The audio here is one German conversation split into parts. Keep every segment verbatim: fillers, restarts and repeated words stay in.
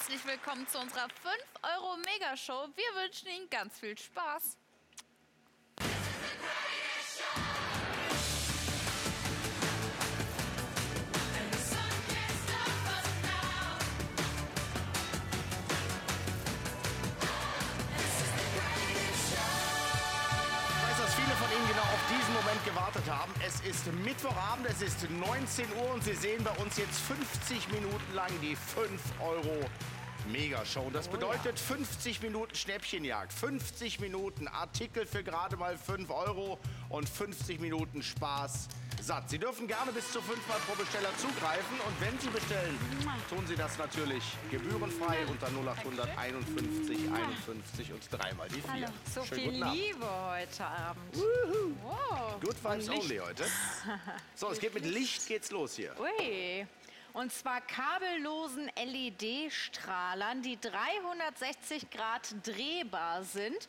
herzlich willkommen zu unserer fünf Euro Mega Show. Wir wünschen Ihnen ganz viel Spaß. Diesen Moment gewartet haben. Es ist Mittwochabend, es ist neunzehn Uhr und Sie sehen bei uns jetzt fünfzig Minuten lang die fünf Euro Mega Show. Das bedeutet fünfzig Minuten Schnäppchenjagd, fünfzig Minuten Artikel für gerade mal fünf Euro und fünfzig Minuten Spaß satt. Sie dürfen gerne bis zu fünfmal pro Besteller zugreifen und wenn Sie bestellen, tun Sie das natürlich gebührenfrei unter null acht fünf eins, fünf eins, fünf eins und dreimal die vier. So viel Liebe heute Abend. Wow. Good Vibes only heute. So, es geht mit Licht geht's los hier. Ui. Und zwar kabellosen L E D-Strahlern, die dreihundertsechzig Grad drehbar sind,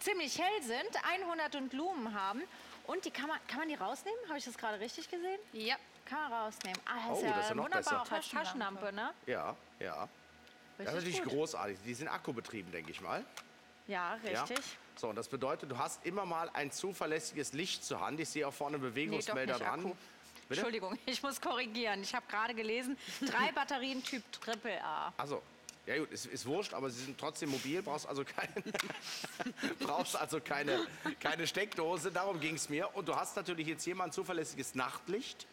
ziemlich hell sind, hundert und Lumen haben. Und die kann man, kann man die rausnehmen? Habe ich das gerade richtig gesehen? Ja, kann man rausnehmen. Ah, das oh, ist ja, das ist ja wunderbar, auch als Taschenlampe, ne? Ja, ja. Richtig, das ist natürlich gut. Großartig. Die sind akkubetrieben, denke ich mal. Ja, richtig. Ja. So, und das bedeutet, du hast immer mal ein zuverlässiges Licht zur Hand. Ich sehe auch vorne Bewegungsmelder nee, dran. Akku. Entschuldigung, ich muss korrigieren. Ich habe gerade gelesen, drei Batterien Typ Triple A. Also, ja gut, ist, ist wurscht, aber sie sind trotzdem mobil, brauchst also, kein, brauchst also keine, keine Steckdose, darum ging es mir. Und du hast natürlich jetzt hier mal ein zuverlässiges Nachtlicht,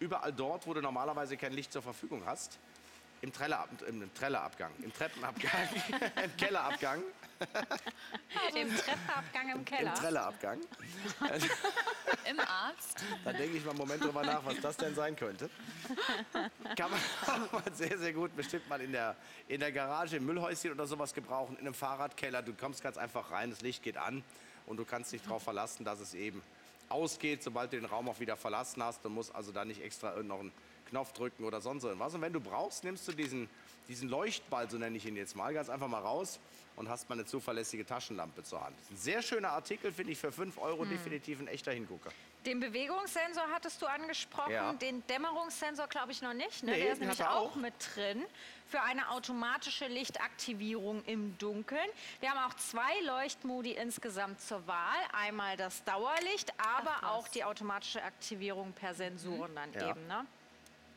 überall dort, wo du normalerweise kein Licht zur Verfügung hast. Im Trellerabgang, im Trellerabgang, im Treppenabgang, im Kellerabgang. Also im Treppenabgang, im Keller. Im Trellerabgang. Im Arzt. Da denke ich mal einen Moment drüber nach, was das denn sein könnte. Kann man sehr, sehr gut bestimmt mal in der, in der Garage, im Müllhäuschen oder sowas gebrauchen, in einem Fahrradkeller. Du kommst ganz einfach rein, das Licht geht an und du kannst dich darauf verlassen, dass es eben ausgeht, sobald du den Raum auch wieder verlassen hast. Du musst also da nicht extra noch einen Knopf drücken oder sonst irgendwas. Und wenn du brauchst, nimmst du diesen, diesen Leuchtball, so nenne ich ihn jetzt mal, ganz einfach mal raus und hast mal eine zuverlässige Taschenlampe zur Hand. Ein sehr schöner Artikel, finde ich, für fünf Euro hm. definitiv ein echter Hingucker. Den Bewegungssensor hattest du angesprochen, ja. Den Dämmerungssensor glaube ich noch nicht, ne? Nee, der ist nämlich auch. auch mit drin für eine automatische Lichtaktivierung im Dunkeln. Wir haben auch zwei Leuchtmodi insgesamt zur Wahl, einmal das Dauerlicht, aber Ach, auch die automatische Aktivierung per Sensoren mhm. dann ja. eben. Ne?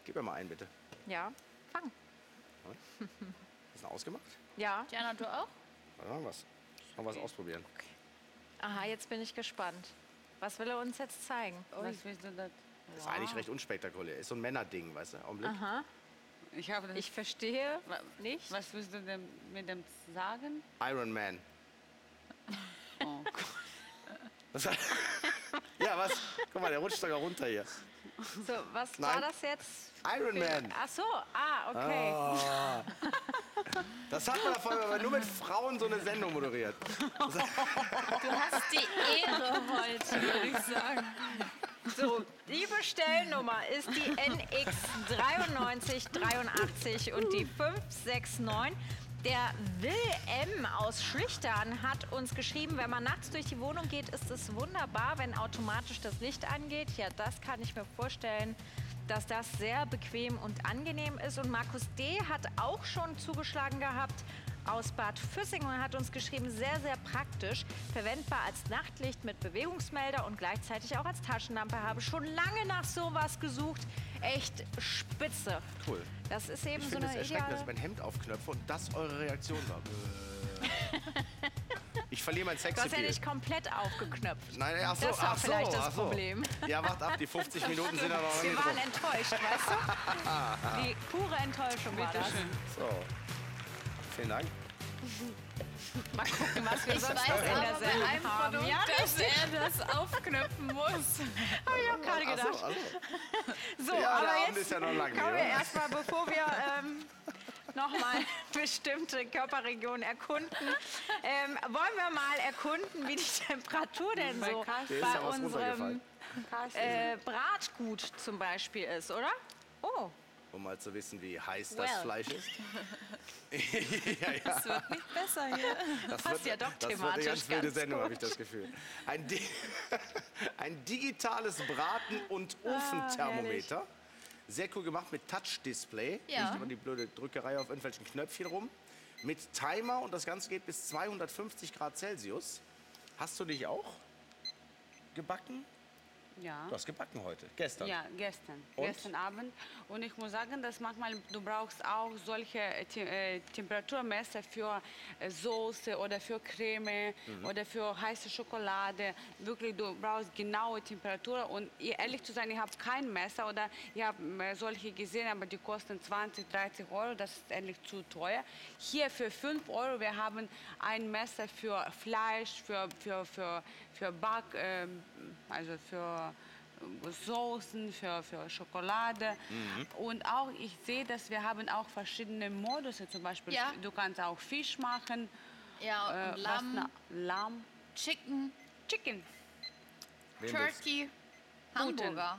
Gib mir mal einen, bitte. Ja, fang. Ist er ausgemacht? Ja. Diana, du auch? Mal ja, was. Mal was ausprobieren. Okay. Aha, jetzt bin ich gespannt. Was will er uns jetzt zeigen? Oh, was willst du das? Das ist wow. eigentlich recht unspektakulär. Ist so ein Männerding, weißt du? Augenblick. Aha. Ich, habe das ich verstehe was, nicht. Was willst du denn mit dem sagen? Iron Man. Oh Gott. Was hat... Ja, was? Guck mal, der rutscht sogar runter hier. So, was Nein. war das jetzt? Iron Man. Ach so, ah, okay. Oh. Das hat man davon, wenn man nur mit Frauen so eine Sendung moderiert. Oh. Du hast die Ehre heute, würde ich sagen. So, die Bestellnummer ist die N X neun drei acht drei und die fünf sechs neun. Der Will M aus Schlichtern hat uns geschrieben, wenn man nachts durch die Wohnung geht, ist es wunderbar, wenn automatisch das Licht angeht. Ja, das kann ich mir vorstellen, dass das sehr bequem und angenehm ist. Und Markus D. hat auch schon zugeschlagen gehabt aus Bad Füssing und hat uns geschrieben, sehr, sehr praktisch, verwendbar als Nachtlicht mit Bewegungsmelder und gleichzeitig auch als Taschenlampe. Habe schon lange nach sowas gesucht. Echt spitze. Cool. Das ist eben ich so eine. Ich finde es erschreckend, dass ich mein Hemd aufknöpfe und das eure Reaktion war. Ich verliere mein Sexappeal. Du hast ja nicht komplett aufgeknöpft. Nein, ach so, das war ach vielleicht so, das Problem. Ja, wacht ab, die fünfzig Minuten sind aber auch nicht. Wir waren drauf. enttäuscht, weißt du? Die pure Enttäuschung war das. So. Vielen Dank. Mal gucken, was wir ich sonst weiß, in der Sendung haben. Produkt, ja, dass er das aufknöpfen muss. Habe ich auch gerade gedacht. Ach so, also. so ja, aber jetzt ist ja noch lang kommen wir erstmal, bevor wir ähm, nochmal bestimmte Körperregionen erkunden, ähm, wollen wir mal erkunden, wie die Temperatur denn so bei, bei unserem äh, Bratgut zum Beispiel ist, oder? Oh. Um mal zu wissen, wie heiß well. das Fleisch ist. ja, ja. Das wird nicht besser hier. Das passt wird, ja doch das thematisch wird eine ganz wilde ganz Sendung, habe ich das Gefühl. Ein, Di ein digitales Braten- und Ofenthermometer. Ah, Sehr cool gemacht mit Touch-Display. Ja. Nicht immer die blöde Drückerei auf irgendwelchen Knöpfchen rum. Mit Timer und das Ganze geht bis zweihundertfünfzig Grad Celsius. Hast du dich auch gebacken? Ja. Du hast gebacken heute, gestern? Ja, gestern. Und? Gestern Abend. Und ich muss sagen, dass manchmal du brauchst auch solche äh, Temperaturmesser für äh, Soße oder für Creme mhm. oder für heiße Schokolade. Wirklich, du brauchst genaue Temperatur. Und ehrlich zu sein, ich habe kein Messer oder ich habe äh, solche gesehen, aber die kosten zwanzig, dreißig Euro. Das ist eigentlich zu teuer. Hier für fünf Euro, wir haben ein Messer für Fleisch, für, für, für, für Back, äh, also für Soßen, für, für Schokolade mhm. und auch ich sehe, dass wir haben auch verschiedene Modus, zum Beispiel ja. du kannst auch Fisch machen, ja, und äh, Lamm, was, na, Lamm, Chicken, Chicken, Turkey, Hamburger,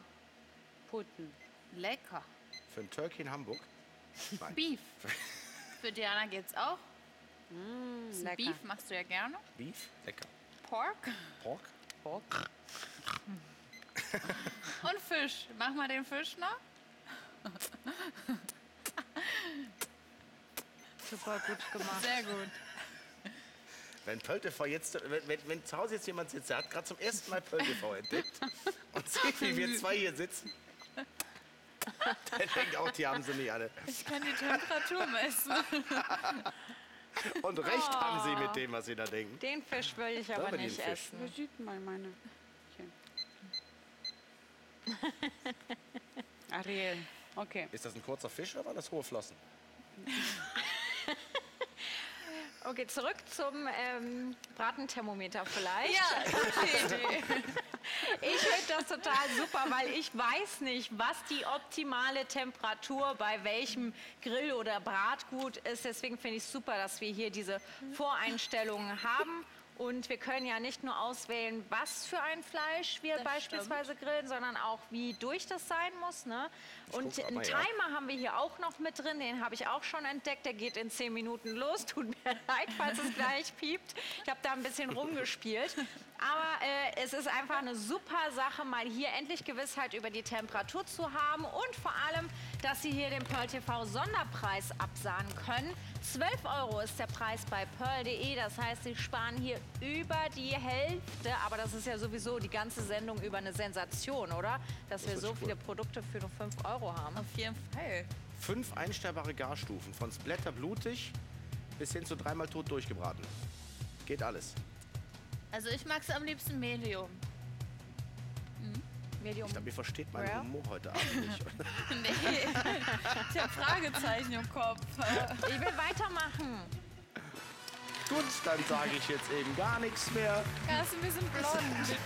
Puten, lecker. Für ein Turkey in Hamburg? Nein. Beef. Für Diana geht's auch. Mm, lecker. Beef machst du ja gerne. Beef, lecker. Pork. Pork. Pork. Und Fisch. Mach mal den Fisch noch. Super gut gemacht. Sehr gut. Wenn Pearl T V jetzt, wenn, wenn, wenn zu Hause jetzt jemand sitzt, der hat gerade zum ersten Mal Pearl T V entdeckt und sieht, wie wir zwei hier sitzen, der denkt auch, die haben sie nicht alle. Ich kann die Temperatur messen. Und recht oh. haben sie mit dem, was sie da denken. Den Fisch will ich aber nicht essen. Wo sieht man meine? Ariel, okay. Ist das ein kurzer Fisch oder waren das hohe Flossen? Okay, zurück zum ähm, Bratenthermometer vielleicht. Ja, gute Idee. Ich finde das total super, weil ich weiß nicht, was die optimale Temperatur bei welchem Grill oder Bratgut ist. Deswegen finde ich es super, dass wir hier diese Voreinstellungen haben. Und wir können ja nicht nur auswählen, was für ein Fleisch wir das beispielsweise stimmt. grillen, sondern auch, wie durch das sein muss. Ne? Und einen Timer ja. haben wir hier auch noch mit drin. Den habe ich auch schon entdeckt. Der geht in zehn Minuten los. Tut mir leid, falls es gleich piept. Ich habe da ein bisschen rumgespielt. Aber äh, es ist einfach eine super Sache, mal hier endlich Gewissheit über die Temperatur zu haben. Und vor allem, dass Sie hier den Pearl T V Sonderpreis absahnen können. zwölf Euro ist der Preis bei Pearl Punkt D E. Das heißt, Sie sparen hier über die Hälfte. Aber das ist ja sowieso die ganze Sendung über eine Sensation, oder? Dass das wir so viele cool. Produkte für nur fünf Euro haben. Auf jeden Fall. Fünf einstellbare Garstufen. Von splatterblutig bis hin zu dreimal tot durchgebraten. Geht alles. Also ich mag es am liebsten Medium. Hm? Medium. Ich glaube, ihr versteht meinen ja. Humor heute Abend nicht. Nee, ich habe Fragezeichen im Kopf. Ich will weitermachen. Gut, dann sage ich jetzt eben gar nichts mehr. Ja, ist ein bisschen blond.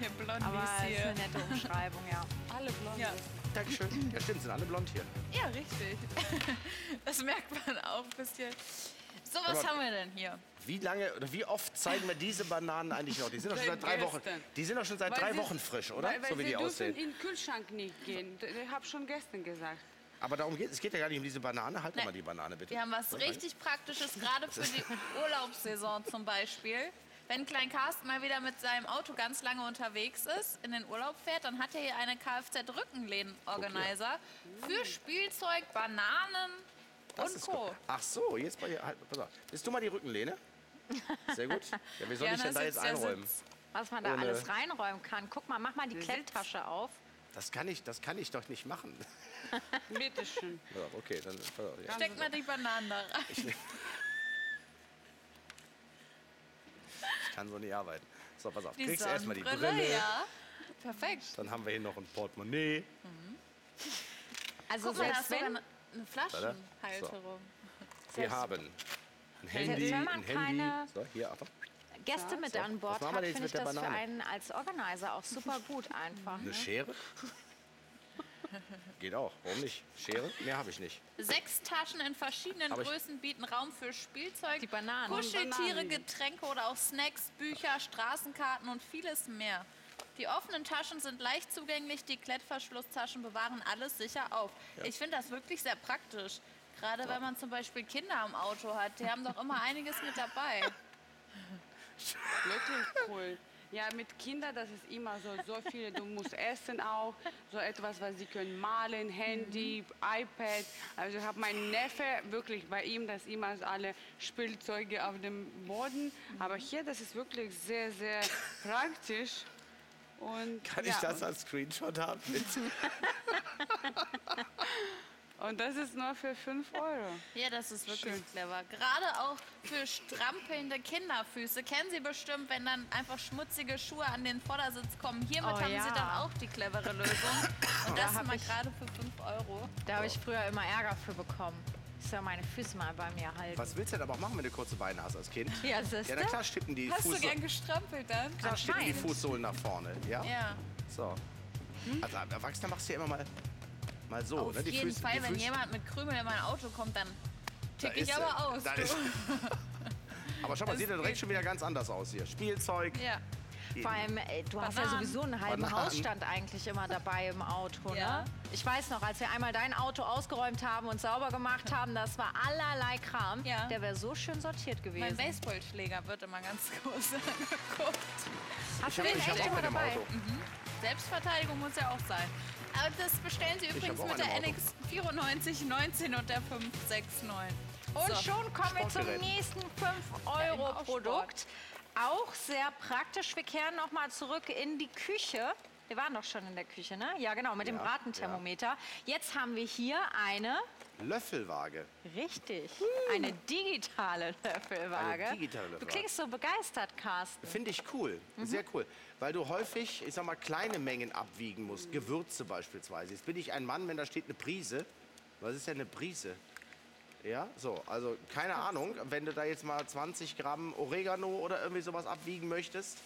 Hier blond aber ist hier. Ist eine nette Umschreibung, ja. Alle blond. Ja. Dankeschön. Ja, stimmt, sind alle blond hier. Ja, richtig. Das merkt man auch ein bisschen. So, was aber haben wir denn hier? Wie lange oder wie oft zeigen wir diese Bananen eigentlich noch? Die sind doch schon seit drei Wochen. Die sind doch schon seit weil drei Wochen frisch, oder? Weil, weil so wie die aussehen. Weil sie dürfen in den Kühlschrank nicht gehen. Ich habe schon gestern gesagt. Aber darum geht es. Es geht ja gar nicht um diese Banane. Halt mal die Banane bitte. Wir haben was richtig Praktisches, gerade für die Urlaubssaison zum Beispiel. Wenn Klein Carsten mal wieder mit seinem Auto ganz lange unterwegs ist, in den Urlaub fährt, dann hat er hier eine Kfz-Rückenlehnen-Organizer okay. für Spielzeug, Bananen. Das und Co. Cool. Ach so, jetzt bei dir. Halt, pass auf. Bist du mal die Rückenlehne? Sehr gut. Ja, wir sollen ja, nicht denn da jetzt einräumen. Was man da Ohne. alles reinräumen kann. Guck mal, mach mal die Klemmtasche auf. Das kann ich, das kann ich doch nicht machen. Bitte schön. Ja, okay, dann pass auf, ja. Steck mal die Bananen da rein. Ich, ich kann so nicht arbeiten. So, pass auf. Die kriegst erstmal die Brille. Ja. Perfekt. Dann haben wir hier noch ein Portemonnaie. Mhm. Also Guck selbst mal, wenn eine Flaschenhalterung. So. Wir haben ein Handy, ein Handy. So, hier, Achtung. Gäste mit so. an Bord hat, finde ich das Banane? für einen als Organizer auch super gut einfach. Eine ne? Schere? Geht auch, warum nicht? Schere? Mehr habe ich nicht. Sechs Taschen in verschiedenen Größen bieten Raum für Spielzeug, die Bananen. Kuscheltiere, Getränke oder auch Snacks, Bücher, Straßenkarten und vieles mehr. Die offenen Taschen sind leicht zugänglich, die Klettverschlusstaschen bewahren alles sicher auf. Ja. Ich finde das wirklich sehr praktisch. Gerade ja. wenn man zum Beispiel Kinder im Auto hat, die haben doch immer einiges mit dabei. Wirklich cool. Ja, mit Kindern, das ist immer so, so viel. Du musst essen auch, so etwas, was sie können, malen, Handy, mhm. iPad. Also ich habe meinen Neffe, wirklich bei ihm, das immer alle Spielzeuge auf dem Boden. Mhm. Aber hier, das ist wirklich sehr, sehr praktisch. Und, Kann ja. ich das als Screenshot haben, bitte? Und das ist nur für fünf Euro. Ja, das ist wirklich Schön. clever. Gerade auch für strampelnde Kinderfüße. Kennen Sie bestimmt, wenn dann einfach schmutzige Schuhe an den Vordersitz kommen. Hiermit oh, haben ja. Sie dann auch die clevere Lösung. Und das da mal ich, gerade für fünf Euro. Da habe ich früher immer Ärger für bekommen. Ich soll meine Füße mal bei mir halten. Was willst du denn aber auch machen, wenn du kurze Beine hast als Kind? Ja, das ist ja, na klar stippen die Hast Fußsoh- du gern gestrampelt dann? Klar stippen Nein. die Fußsohlen nach vorne. Ja. ja. So. Hm? Also Erwachsener machst du ja immer mal... Mal so, Auf ne? die jeden Füße, Fall, die wenn Füße. jemand mit Krümel in mein Auto kommt, dann tick da ich ist, aber aus. Aber schau mal, das sieht ja direkt schon wieder ganz anders aus hier. Spielzeug. Ja. Vor allem, ey, du Bananen. hast ja sowieso einen halben Bananen. Hausstand eigentlich immer dabei im Auto. Ja. Ne? Ich weiß noch, als wir einmal dein Auto ausgeräumt haben und sauber gemacht haben, das war allerlei Kram. Ja. Der wäre so schön sortiert gewesen. Mein Baseballschläger wird immer ganz groß angeguckt. Hast du den echt immer dabei? Mhm. Selbstverteidigung muss ja auch sein. Aber das bestellen Sie übrigens mit der N X vierundneunzig neunzehn und der fünf sechs neun. Und so, schon kommen wir zum nächsten fünf Euro Produkt. Ja, auch, auch sehr praktisch. Wir kehren noch mal zurück in die Küche. Wir waren doch schon in der Küche, ne? Ja, genau, mit ja, dem Bratenthermometer. Ja. Jetzt haben wir hier eine... Löffelwaage. Richtig. Hm. Eine digitale Löffelwaage. Eine digitale Löffelwaage. Du klingst so begeistert, Carsten. Finde ich cool, mhm. sehr cool. Weil du häufig, ich sag mal, kleine Mengen abwiegen musst. Mhm. Gewürze beispielsweise. Jetzt bin ich ein Mann, wenn da steht eine Prise. Was ist denn eine Prise? Ja, so, also keine Ahnung. Wenn du da jetzt mal zwanzig Gramm Oregano oder irgendwie sowas abwiegen möchtest.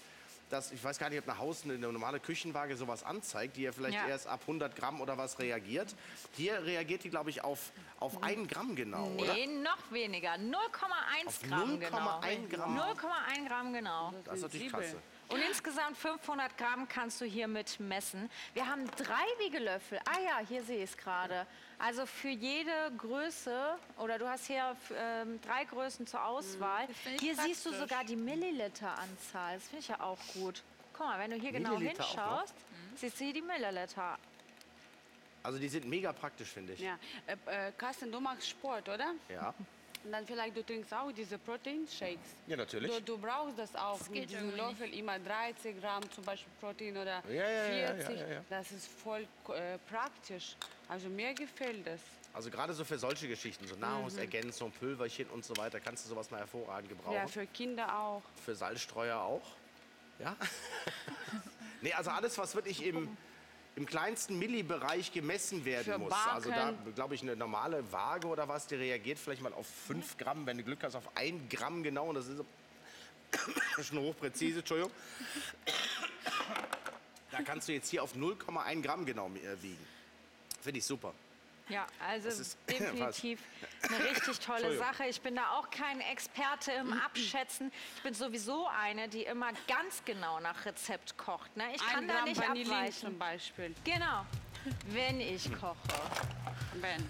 Das, ich weiß gar nicht, ob nach Hause eine normale Küchenwaage sowas anzeigt, die ja vielleicht ja. erst ab hundert Gramm oder was reagiert. Hier reagiert die, glaube ich, auf, auf ein Gramm genau, nee, oder? Nee, noch weniger. null Komma eins Gramm genau. null Komma eins Gramm. null Komma eins Gramm genau. Das ist natürlich krass. Und insgesamt fünfhundert Gramm kannst du hiermit messen. Wir haben drei Wiegelöffel. Ah ja, hier sehe ich es gerade. Also für jede Größe, oder du hast hier ähm, drei Größen zur Auswahl. Hier praktisch. siehst du sogar die Milliliteranzahl. Das finde ich ja auch gut. Guck mal, wenn du hier genau hinschaust, siehst du hier die Milliliter. Also die sind mega praktisch, finde ich. Ja. Äh, äh, Carsten, du machst Sport, oder? Ja. Und dann vielleicht, du trinkst auch diese Proteinshakes. Ja, natürlich. Du, du brauchst das auch das mit diesem Löffel, immer dreißig Gramm zum Beispiel Protein oder ja, ja, vierzig. Ja, ja, ja, ja. Das ist voll äh, praktisch. Also mir gefällt das. Also gerade so für solche Geschichten, so Nahrungsergänzung, Pülverchen und so weiter, kannst du sowas mal hervorragend gebrauchen. Ja, für Kinder auch. Für Salzstreuer auch. Ja? Nee, also alles, was wirklich im... im kleinsten Millibereich gemessen werden muss. Also da, glaube ich, eine normale Waage oder was, die reagiert vielleicht mal auf fünf Gramm, wenn du Glück hast, auf ein Gramm genau. Und das ist schon hochpräzise, Entschuldigung. Da kannst du jetzt hier auf null Komma eins Gramm genau wiegen. Finde ich super. Ja, also definitiv eine richtig tolle Sache. Ich bin da auch kein Experte im Abschätzen. Ich bin sowieso eine, die immer ganz genau nach Rezept kocht. Ne? Ich kann da nicht abweichen. Zum Beispiel. Genau. Wenn ich koche. Wenn.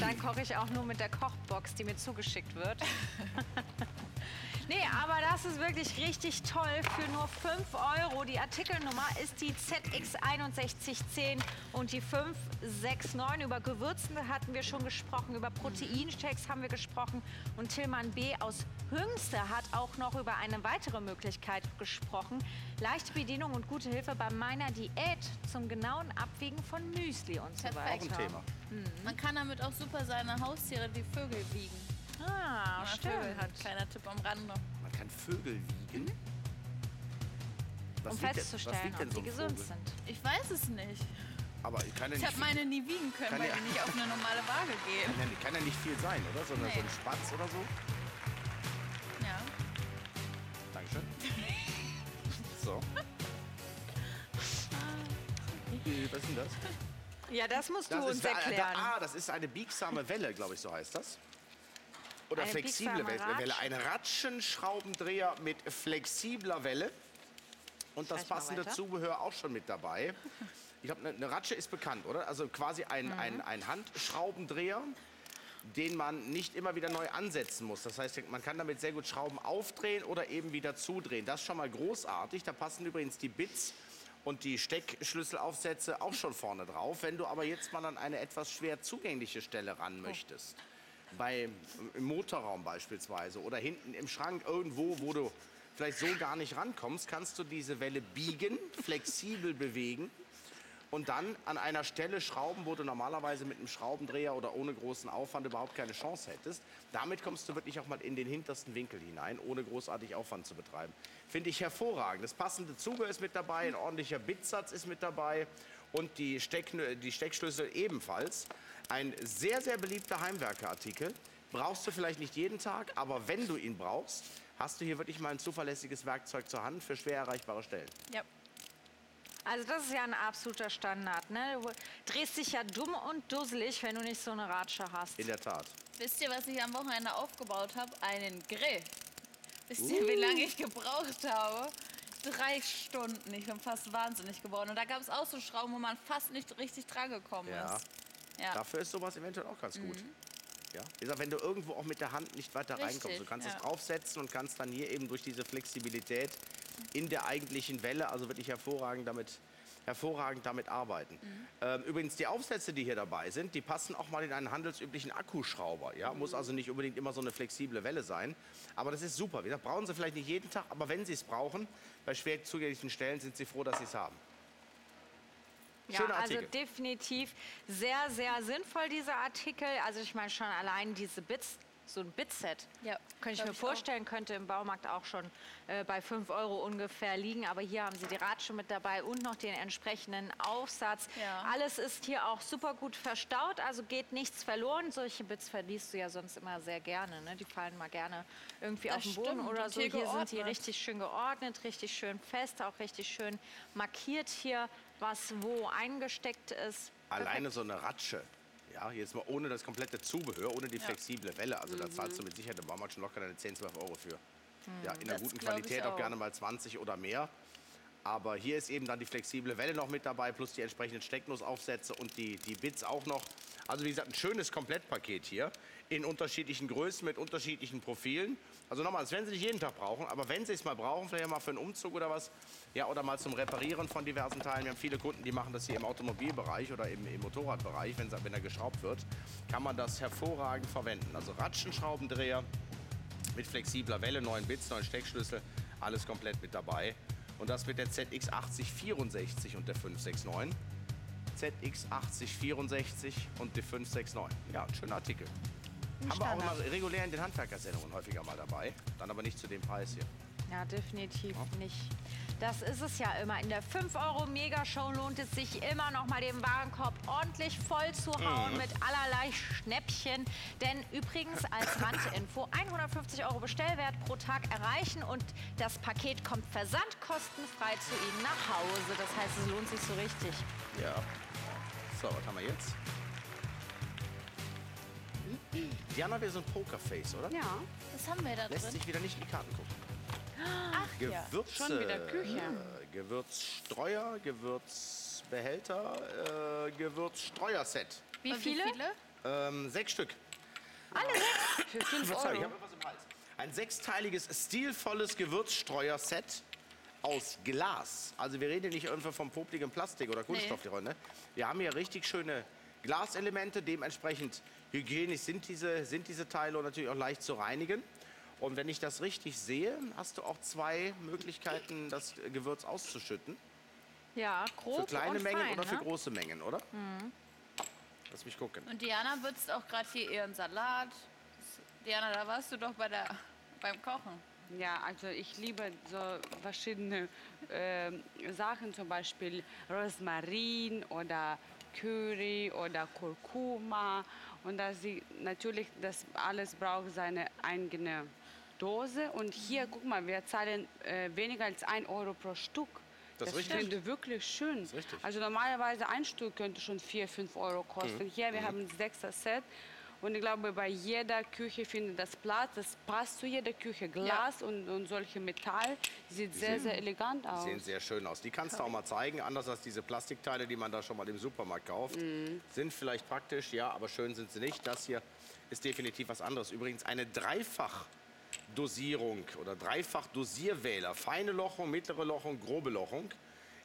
Dann koche ich auch nur mit der Kochbox, die mir zugeschickt wird. Nee, aber das ist wirklich richtig toll für nur fünf Euro. Die Artikelnummer ist die Z X sechs eins eins null und die fünf sechs neun. Über Gewürzen hatten wir schon gesprochen, über Proteinshakes haben wir gesprochen. Und Tillmann B. aus Hünste hat auch noch über eine weitere Möglichkeit gesprochen. Leichte Bedienung und gute Hilfe bei meiner Diät zum genauen Abwiegen von Müsli und so weiter. Auch ein Thema. Mhm. Man kann damit auch super seine Haustiere, die Vögel, wiegen. Ah, Vögel hat. Kleiner Tipp am Rande. Man kann Vögel wiegen. Mhm. Um festzustellen, ob die gesund sind. Ich weiß es nicht. Aber ich kann ja ich habe meine nie wiegen können, weil ja die nicht auf eine normale Waage gehen. Kann ja, kann ja nicht viel sein, oder? Sondern nee. so ein Spatz oder so. Ja. Dankeschön. So. Was ist denn das? Ja, das musst du das uns erklären. Ah, das ist eine biegsame Welle, glaube ich, so heißt das. Oder eine flexible Welle, Ratschen. ein Ratschenschraubendreher mit flexibler Welle und das passende Zubehör auch schon mit dabei. Ich glaube, eine Ratsche ist bekannt, oder? Also quasi ein, mhm. ein, ein Handschraubendreher, den man nicht immer wieder neu ansetzen muss. Das heißt, man kann damit sehr gut Schrauben aufdrehen oder eben wieder zudrehen. Das ist schon mal großartig. Da passen übrigens die Bits und die Steckschlüsselaufsätze auch schon vorne drauf. Wenn du aber jetzt mal an eine etwas schwer zugängliche Stelle ran möchtest, bei, im Motorraum beispielsweise oder hinten im Schrank irgendwo, wo du vielleicht so gar nicht rankommst, kannst du diese Welle biegen, flexibel bewegen und dann an einer Stelle schrauben, wo du normalerweise mit einem Schraubendreher oder ohne großen Aufwand überhaupt keine Chance hättest. Damit kommst du wirklich auch mal in den hintersten Winkel hinein, ohne großartig Aufwand zu betreiben. Finde ich hervorragend. Das passende Zubehör ist mit dabei, ein ordentlicher Bitsatz ist mit dabei und die, Steck, die Steckschlüssel ebenfalls. Ein sehr, sehr beliebter Heimwerkerartikel. Brauchst du vielleicht nicht jeden Tag, aber wenn du ihn brauchst, hast du hier wirklich mal ein zuverlässiges Werkzeug zur Hand für schwer erreichbare Stellen. Ja. Also das ist ja ein absoluter Standard, ne? Du drehst dich ja dumm und dusselig, wenn du nicht so eine Ratsche hast. In der Tat. Wisst ihr, was ich am Wochenende aufgebaut habe? Einen Grill. Wisst ihr, uh. wie lange ich gebraucht habe? Drei Stunden. Ich bin fast wahnsinnig geworden. Und da gab es auch so Schrauben, wo man fast nicht richtig dran gekommen ja. ist. Ja. Dafür ist sowas eventuell auch ganz mhm. gut. Ja? Wie gesagt, wenn du irgendwo auch mit der Hand nicht weiter richtig, reinkommst, du kannst ja. es draufsetzen und kannst dann hier eben durch diese Flexibilität in der eigentlichen Welle, also wirklich hervorragend damit, hervorragend damit arbeiten. Mhm. Ähm, übrigens, die Aufsätze, die hier dabei sind, die passen auch mal in einen handelsüblichen Akkuschrauber. Ja? Mhm. Muss also nicht unbedingt immer so eine flexible Welle sein. Aber das ist super. Wie gesagt, brauchen Sie vielleicht nicht jeden Tag, aber wenn Sie es brauchen, bei schwer zugänglichen Stellen sind Sie froh, dass Sie es haben. Ja, also definitiv sehr, sehr sinnvoll, dieser Artikel. Also ich meine schon allein diese Bits, so ein Bitset, ja, könnte ich mir ich vorstellen, auch. könnte im Baumarkt auch schon äh, bei fünf Euro ungefähr liegen. Aber hier haben Sie die Ratsche mit dabei und noch den entsprechenden Aufsatz. Ja. Alles ist hier auch super gut verstaut, also geht nichts verloren. Solche Bits verliest du ja sonst immer sehr gerne, ne? Die fallen mal gerne irgendwie das auf den Boden stimmt. oder so. Hier geordnet. sind die richtig schön geordnet, richtig schön fest, auch richtig schön markiert hier, was wo eingesteckt ist. Alleine perfekt. So eine Ratsche, ja, jetzt mal ohne das komplette Zubehör, ohne die ja. flexible Welle, also mhm. da zahlst du mit Sicherheit im Baumarkt schon locker deine zehn, zwölf Euro für. Mhm. Ja, in einer das guten Qualität auch. auch gerne mal zwanzig oder mehr. Aber hier ist eben dann die flexible Welle noch mit dabei, plus die entsprechenden Stecknussaufsätze und die, die Bits auch noch. Also wie gesagt, ein schönes Komplettpaket hier, in unterschiedlichen Größen, mit unterschiedlichen Profilen. Also nochmal, das werden Sie nicht jeden Tag brauchen, aber wenn Sie es mal brauchen, vielleicht mal für einen Umzug oder was, ja, oder mal zum Reparieren von diversen Teilen. Wir haben viele Kunden, die machen das hier im Automobilbereich oder im, im Motorradbereich, wenn, wenn er geschraubt wird, kann man das hervorragend verwenden. Also Ratschenschraubendreher mit flexibler Welle, neuen Bits, neuen Steckschlüssel, alles komplett mit dabei. Und das mit der Z X achtzig vierundsechzig und der fünf sechs neun. Z X achtzig vierundsechzig und die fünf sechs neun. Ja, ein schöner Artikel. Haben wir auch immer regulär in den Handwerkersendungen häufiger mal dabei. Dann aber nicht zu dem Preis hier. Ja, definitiv ja. nicht. Das ist es ja immer. In der fünf Euro Mega Show lohnt es sich immer noch mal den Warenkorb ordentlich voll zu hauen mhm. mit allerlei Schnäppchen. Denn übrigens als Randinfo hundertfünfzig Euro Bestellwert pro Tag erreichen und das Paket kommt versandkostenfrei zu Ihnen nach Hause. Das heißt, es lohnt sich so richtig. Ja. So, was haben wir jetzt? Diana, wir sind Pokerface, oder? Ja. Das haben wir da drin. Lässt sich wieder nicht in die Karten gucken. Ach, Gewürze, ja. Schon wieder Küche. Äh, Gewürzstreuer, Gewürzbehälter, äh, Gewürzstreuerset. Wie viele? Wie viele? Ähm, sechs Stück. Alle ja. sechs? Für fünf Euro. Ich habe etwas im Hals. Ein sechsteiliges, stilvolles Gewürzstreuerset aus Glas. Also wir reden hier nicht irgendwann vom popligen Plastik oder Kunststoff. Nee. Die Runde. Wir haben hier richtig schöne Glaselemente. Dementsprechend hygienisch sind diese, sind diese Teile und natürlich auch leicht zu reinigen. Und wenn ich das richtig sehe, hast du auch zwei Möglichkeiten, das Gewürz auszuschütten. Ja, grob und fein. Für kleine Mengen oder für große Mengen, oder? Mhm. Lass mich gucken. Und Diana würzt auch gerade hier ihren Salat. Diana, da warst du doch bei der, beim Kochen. Ja, also ich liebe so verschiedene äh, Sachen, zum Beispiel Rosmarin oder Curry oder Kurkuma. Und dass sie natürlich, das alles braucht seine eigene Dose. Und hier, guck mal, wir zahlen äh, weniger als ein Euro pro Stück. Das, das ist richtig. Wirklich schön. Das ist also normalerweise ein Stück könnte schon vier, fünf Euro kosten. Mhm. Hier, wir mhm. haben ein sechser Set. Und ich glaube, bei jeder Küche findet das Platz. Das passt zu jeder Küche. Glas ja. und, und solche Metall. Sieht die sehr, sehen, sehr elegant aus. Die sehen sehr schön aus. Die kannst okay. du auch mal zeigen. Anders als diese Plastikteile, die man da schon mal im Supermarkt kauft. Mm. Sind vielleicht praktisch, ja, aber schön sind sie nicht. Das hier ist definitiv was anderes. Übrigens eine Dreifachdosierung oder Dreifachdosierwähler, feine Lochung, mittlere Lochung, grobe Lochung,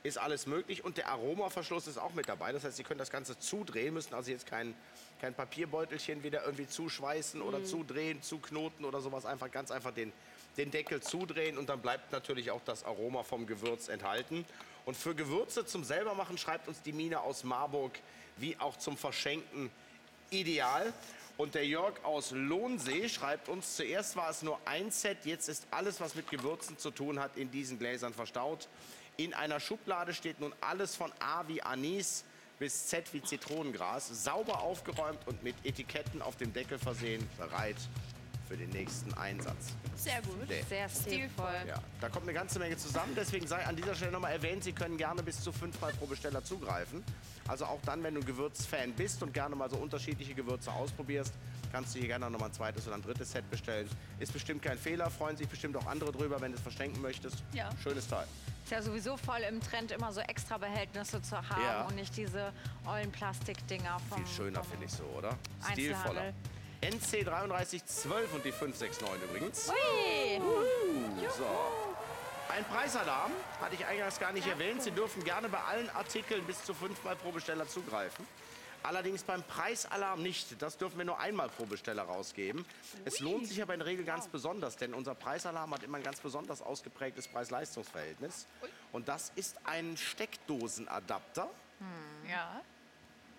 ist alles möglich. Und der Aromaverschluss ist auch mit dabei. Das heißt, Sie können das Ganze zudrehen, müssen also jetzt kein, kein Papierbeutelchen wieder irgendwie zuschweißen oder mhm. zudrehen, zuknoten oder sowas. Einfach ganz einfach den, den Deckel zudrehen und dann bleibt natürlich auch das Aroma vom Gewürz enthalten. Und für Gewürze zum Selbermachen schreibt uns die Mine aus Marburg, wie auch zum Verschenken ideal. Und der Jörg aus Lohnsee schreibt uns, zuerst war es nur ein Set, jetzt ist alles, was mit Gewürzen zu tun hat, in diesen Gläsern verstaut. In einer Schublade steht nun alles von A wie Anis bis Z wie Zitronengras, sauber aufgeräumt und mit Etiketten auf dem Deckel versehen, bereit für den nächsten Einsatz. Sehr gut, nee. sehr stilvoll. Ja, da kommt eine ganze Menge zusammen, deswegen sei an dieser Stelle nochmal erwähnt, Sie können gerne bis zu fünfmal pro Besteller zugreifen. Also auch dann, wenn du Gewürzfan bist und gerne mal so unterschiedliche Gewürze ausprobierst, kannst du hier gerne nochmal ein zweites oder ein drittes Set bestellen. Ist bestimmt kein Fehler, freuen sich bestimmt auch andere drüber, wenn du es verschenken möchtest. Ja. Schönes Teil. Ist ja sowieso voll im Trend, immer so extra Behältnisse zu haben ja. und nicht diese ollen Plastikdinger. Vom, Viel schöner finde ich so, oder? Stilvoller. N C drei drei eins zwei und die fünf sechs neun übrigens. Ui. Uh, so. Ein Preisalarm, hatte ich eingangs gar nicht ja, erwähnt. Sie dürfen gerne bei allen Artikeln bis zu fünfmal pro Besteller zugreifen. Allerdings beim Preisalarm nicht. Das dürfen wir nur einmal pro Besteller rausgeben. Es lohnt sich aber in der Regel ganz besonders, denn unser Preisalarm hat immer ein ganz besonders ausgeprägtes Preis-Leistungs-Verhältnis. Und das ist ein Steckdosenadapter hm. ja.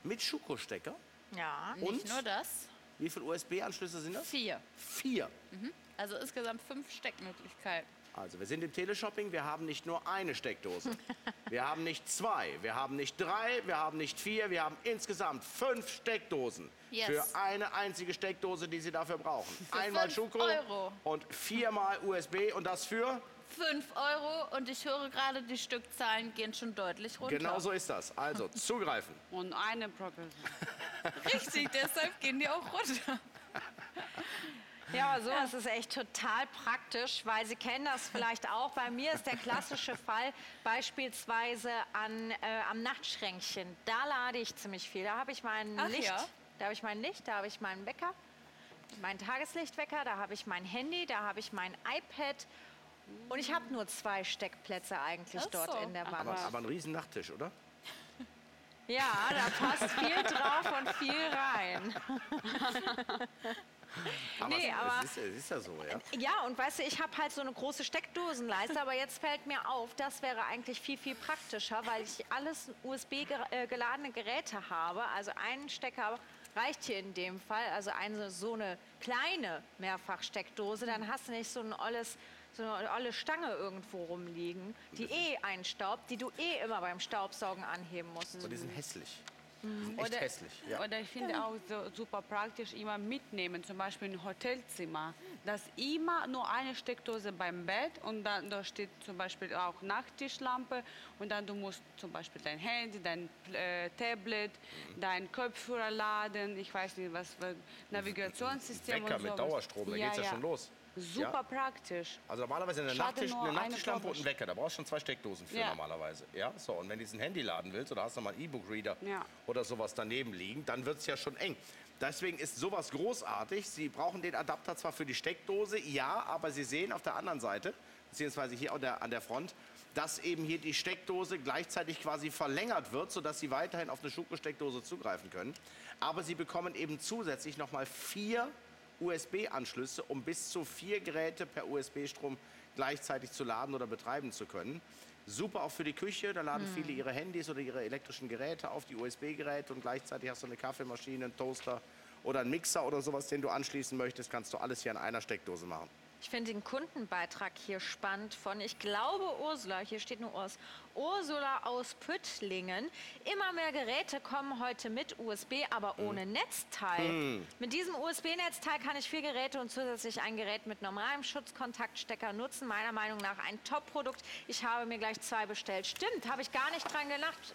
mit Schuko-Stecker. Ja, und nicht nur das. Wie viele U S B-Anschlüsse sind das? Vier. Vier. Mhm. Also insgesamt fünf Steckmöglichkeiten. Also wir sind im Teleshopping, wir haben nicht nur eine Steckdose. Wir haben nicht zwei, wir haben nicht drei, wir haben nicht vier, wir haben insgesamt fünf Steckdosen. Yes. Für eine einzige Steckdose, die Sie dafür brauchen. Für Einmal Schuko Euro. Und viermal U S B und das für? fünf Euro und ich höre gerade, die Stückzahlen gehen schon deutlich runter. Genau so ist das. Also zugreifen. Und eine Brocken. Richtig, deshalb gehen die auch runter. Ja, aber sowas ist echt total praktisch, weil Sie kennen das vielleicht auch. Bei mir ist der klassische Fall beispielsweise an, äh, am Nachtschränkchen. Da lade ich ziemlich viel. Da habe ich mein Ach, Licht, ja? da habe ich mein Licht, da habe ich meinen Wecker, meinen Tageslichtwecker, da habe ich mein Handy, da habe ich mein iPad. Und ich habe nur zwei Steckplätze eigentlich Ach dort so. in der Wand. Aber, aber ein riesen Nachttisch, oder? Ja, da passt viel drauf und viel rein. Aber nee, es, aber es, ist, es ist ja so, ja. Ja, und weißt du, ich habe halt so eine große Steckdosenleiste, aber jetzt fällt mir auf, das wäre eigentlich viel, viel praktischer, weil ich alles U S B-geladene Geräte habe, also einen Stecker habe. Reicht hier in dem Fall, also eine, so eine kleine Mehrfachsteckdose, dann hast du nicht so ein olles, so eine olle Stange irgendwo rumliegen, die eh einstaubt, die du eh immer beim Staubsaugen anheben musst. Und die sind hässlich. Mhm. Echt oder, hässlich. Ja. Oder ich finde auch so super praktisch, immer mitnehmen, zum Beispiel im Hotelzimmer, dass immer nur eine Steckdose beim Bett und dann da steht zum Beispiel auch Nachttischlampe und dann du musst zum Beispiel dein Handy, dein äh, Tablet, mhm. dein Kopfhörer laden, ich weiß nicht was, Navigationssystem Wecker und so. Mit Dauerstrom, da ja, geht's ja, ja schon los. Super ja. praktisch. Also normalerweise eine Nachttischlampe Nachttisch und ein Wecker, da brauchst du schon zwei Steckdosen für ja. normalerweise. Ja? So, und wenn du diesen Handy laden willst oder hast noch mal einen E-Book-Reader ja. oder sowas daneben liegen, dann wird es ja schon eng. Deswegen ist sowas großartig. Sie brauchen den Adapter zwar für die Steckdose, ja, aber Sie sehen auf der anderen Seite, beziehungsweise hier an der, an der Front, dass eben hier die Steckdose gleichzeitig quasi verlängert wird, sodass Sie weiterhin auf eine Schuko-Steckdose zugreifen können. Aber Sie bekommen eben zusätzlich noch mal vier U S B-Anschlüsse, um bis zu vier Geräte per U S B-Strom gleichzeitig zu laden oder betreiben zu können. Super auch für die Küche, da laden hm. viele ihre Handys oder ihre elektrischen Geräte auf die U S B-Geräte und gleichzeitig hast du eine Kaffeemaschine, einen Toaster oder einen Mixer oder sowas, den du anschließen möchtest, kannst du alles hier an einer Steckdose machen. Ich finde den Kundenbeitrag hier spannend von, ich glaube, Ursula, hier steht nur Urs, Ursula aus Püttlingen. Immer mehr Geräte kommen heute mit U S B, aber mhm. ohne Netzteil. Mhm. Mit diesem U S B-Netzteil kann ich vier Geräte und zusätzlich ein Gerät mit normalem Schutzkontaktstecker nutzen. Meiner Meinung nach ein Top-Produkt. Ich habe mir gleich zwei bestellt. Stimmt, habe ich gar nicht dran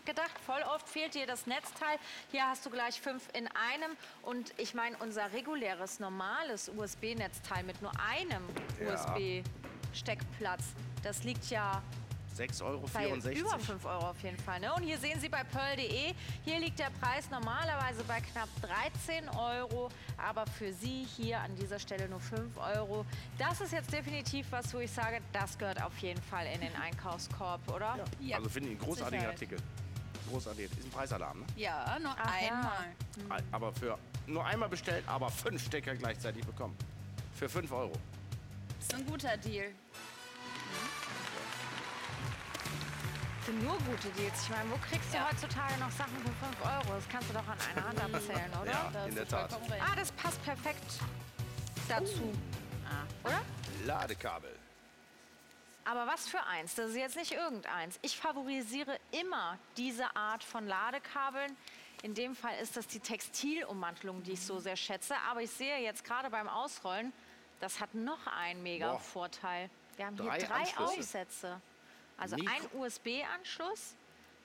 gedacht. Voll oft fehlt dir das Netzteil. Hier hast du gleich fünf in einem. Und ich meine, unser reguläres, normales U S B-Netzteil mit nur einem ja. U S B-Steckplatz. Das liegt ja sechs Euro vierundsechzig. Bei über fünf Euro auf jeden Fall. Ne? Und hier sehen Sie bei Pearl punkt de, hier liegt der Preis normalerweise bei knapp dreizehn Euro. Aber für Sie hier an dieser Stelle nur fünf Euro. Das ist jetzt definitiv was, wo ich sage, das gehört auf jeden Fall in den Einkaufskorb, oder? Ja. Ja. Also finde ich einen großartigen Artikel. Großartig. Ist ein Preisalarm, ne? Ja, nur Ach, einmal. Ja. Mhm. Aber für nur einmal bestellt, aber fünf Stecker gleichzeitig bekommen. Für fünf Euro. Das ist ein guter Deal. Das sind nur gute Deals. Ich meine, wo kriegst du ja. heutzutage noch Sachen für fünf Euro? Das kannst du doch an einer Hand abzählen, oder? Ja, das in der Tat. Ah, das passt perfekt dazu. Uh. Ah, oder? Ladekabel. Aber was für eins? Das ist jetzt nicht irgendeins. Ich favorisiere immer diese Art von Ladekabeln. In dem Fall ist das die Textilummantelung, die ich so sehr schätze. Aber ich sehe jetzt gerade beim Ausrollen, das hat noch einen mega Boah. Vorteil. Wir haben drei hier drei Aufsätze. Also Mikro ein U S B-Anschluss,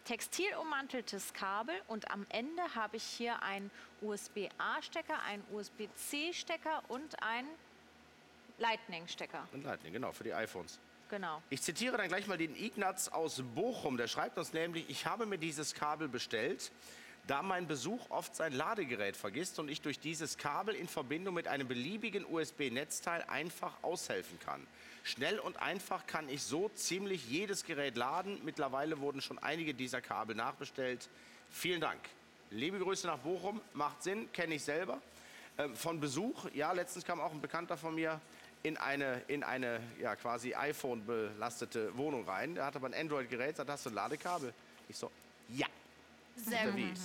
textilummanteltes Kabel und am Ende habe ich hier einen U S B A-Stecker, einen U S B C-Stecker und einen Lightning-Stecker. Und Lightning, genau, für die iPhones. Genau. Ich zitiere dann gleich mal den Ignaz aus Bochum, der schreibt uns nämlich, ich habe mir dieses Kabel bestellt, da mein Besuch oft sein Ladegerät vergisst und ich durch dieses Kabel in Verbindung mit einem beliebigen U S B-Netzteil einfach aushelfen kann. Schnell und einfach kann ich so ziemlich jedes Gerät laden. Mittlerweile wurden schon einige dieser Kabel nachbestellt. Vielen Dank. Liebe Grüße nach Bochum. Macht Sinn, kenne ich selber. Ähm, von Besuch, ja, letztens kam auch ein Bekannter von mir in eine, in eine ja, quasi iPhone-belastete Wohnung rein. Da hatte man ein Android-Gerät, sagt, hast du ein Ladekabel? Ich so, ja. Sehr gut.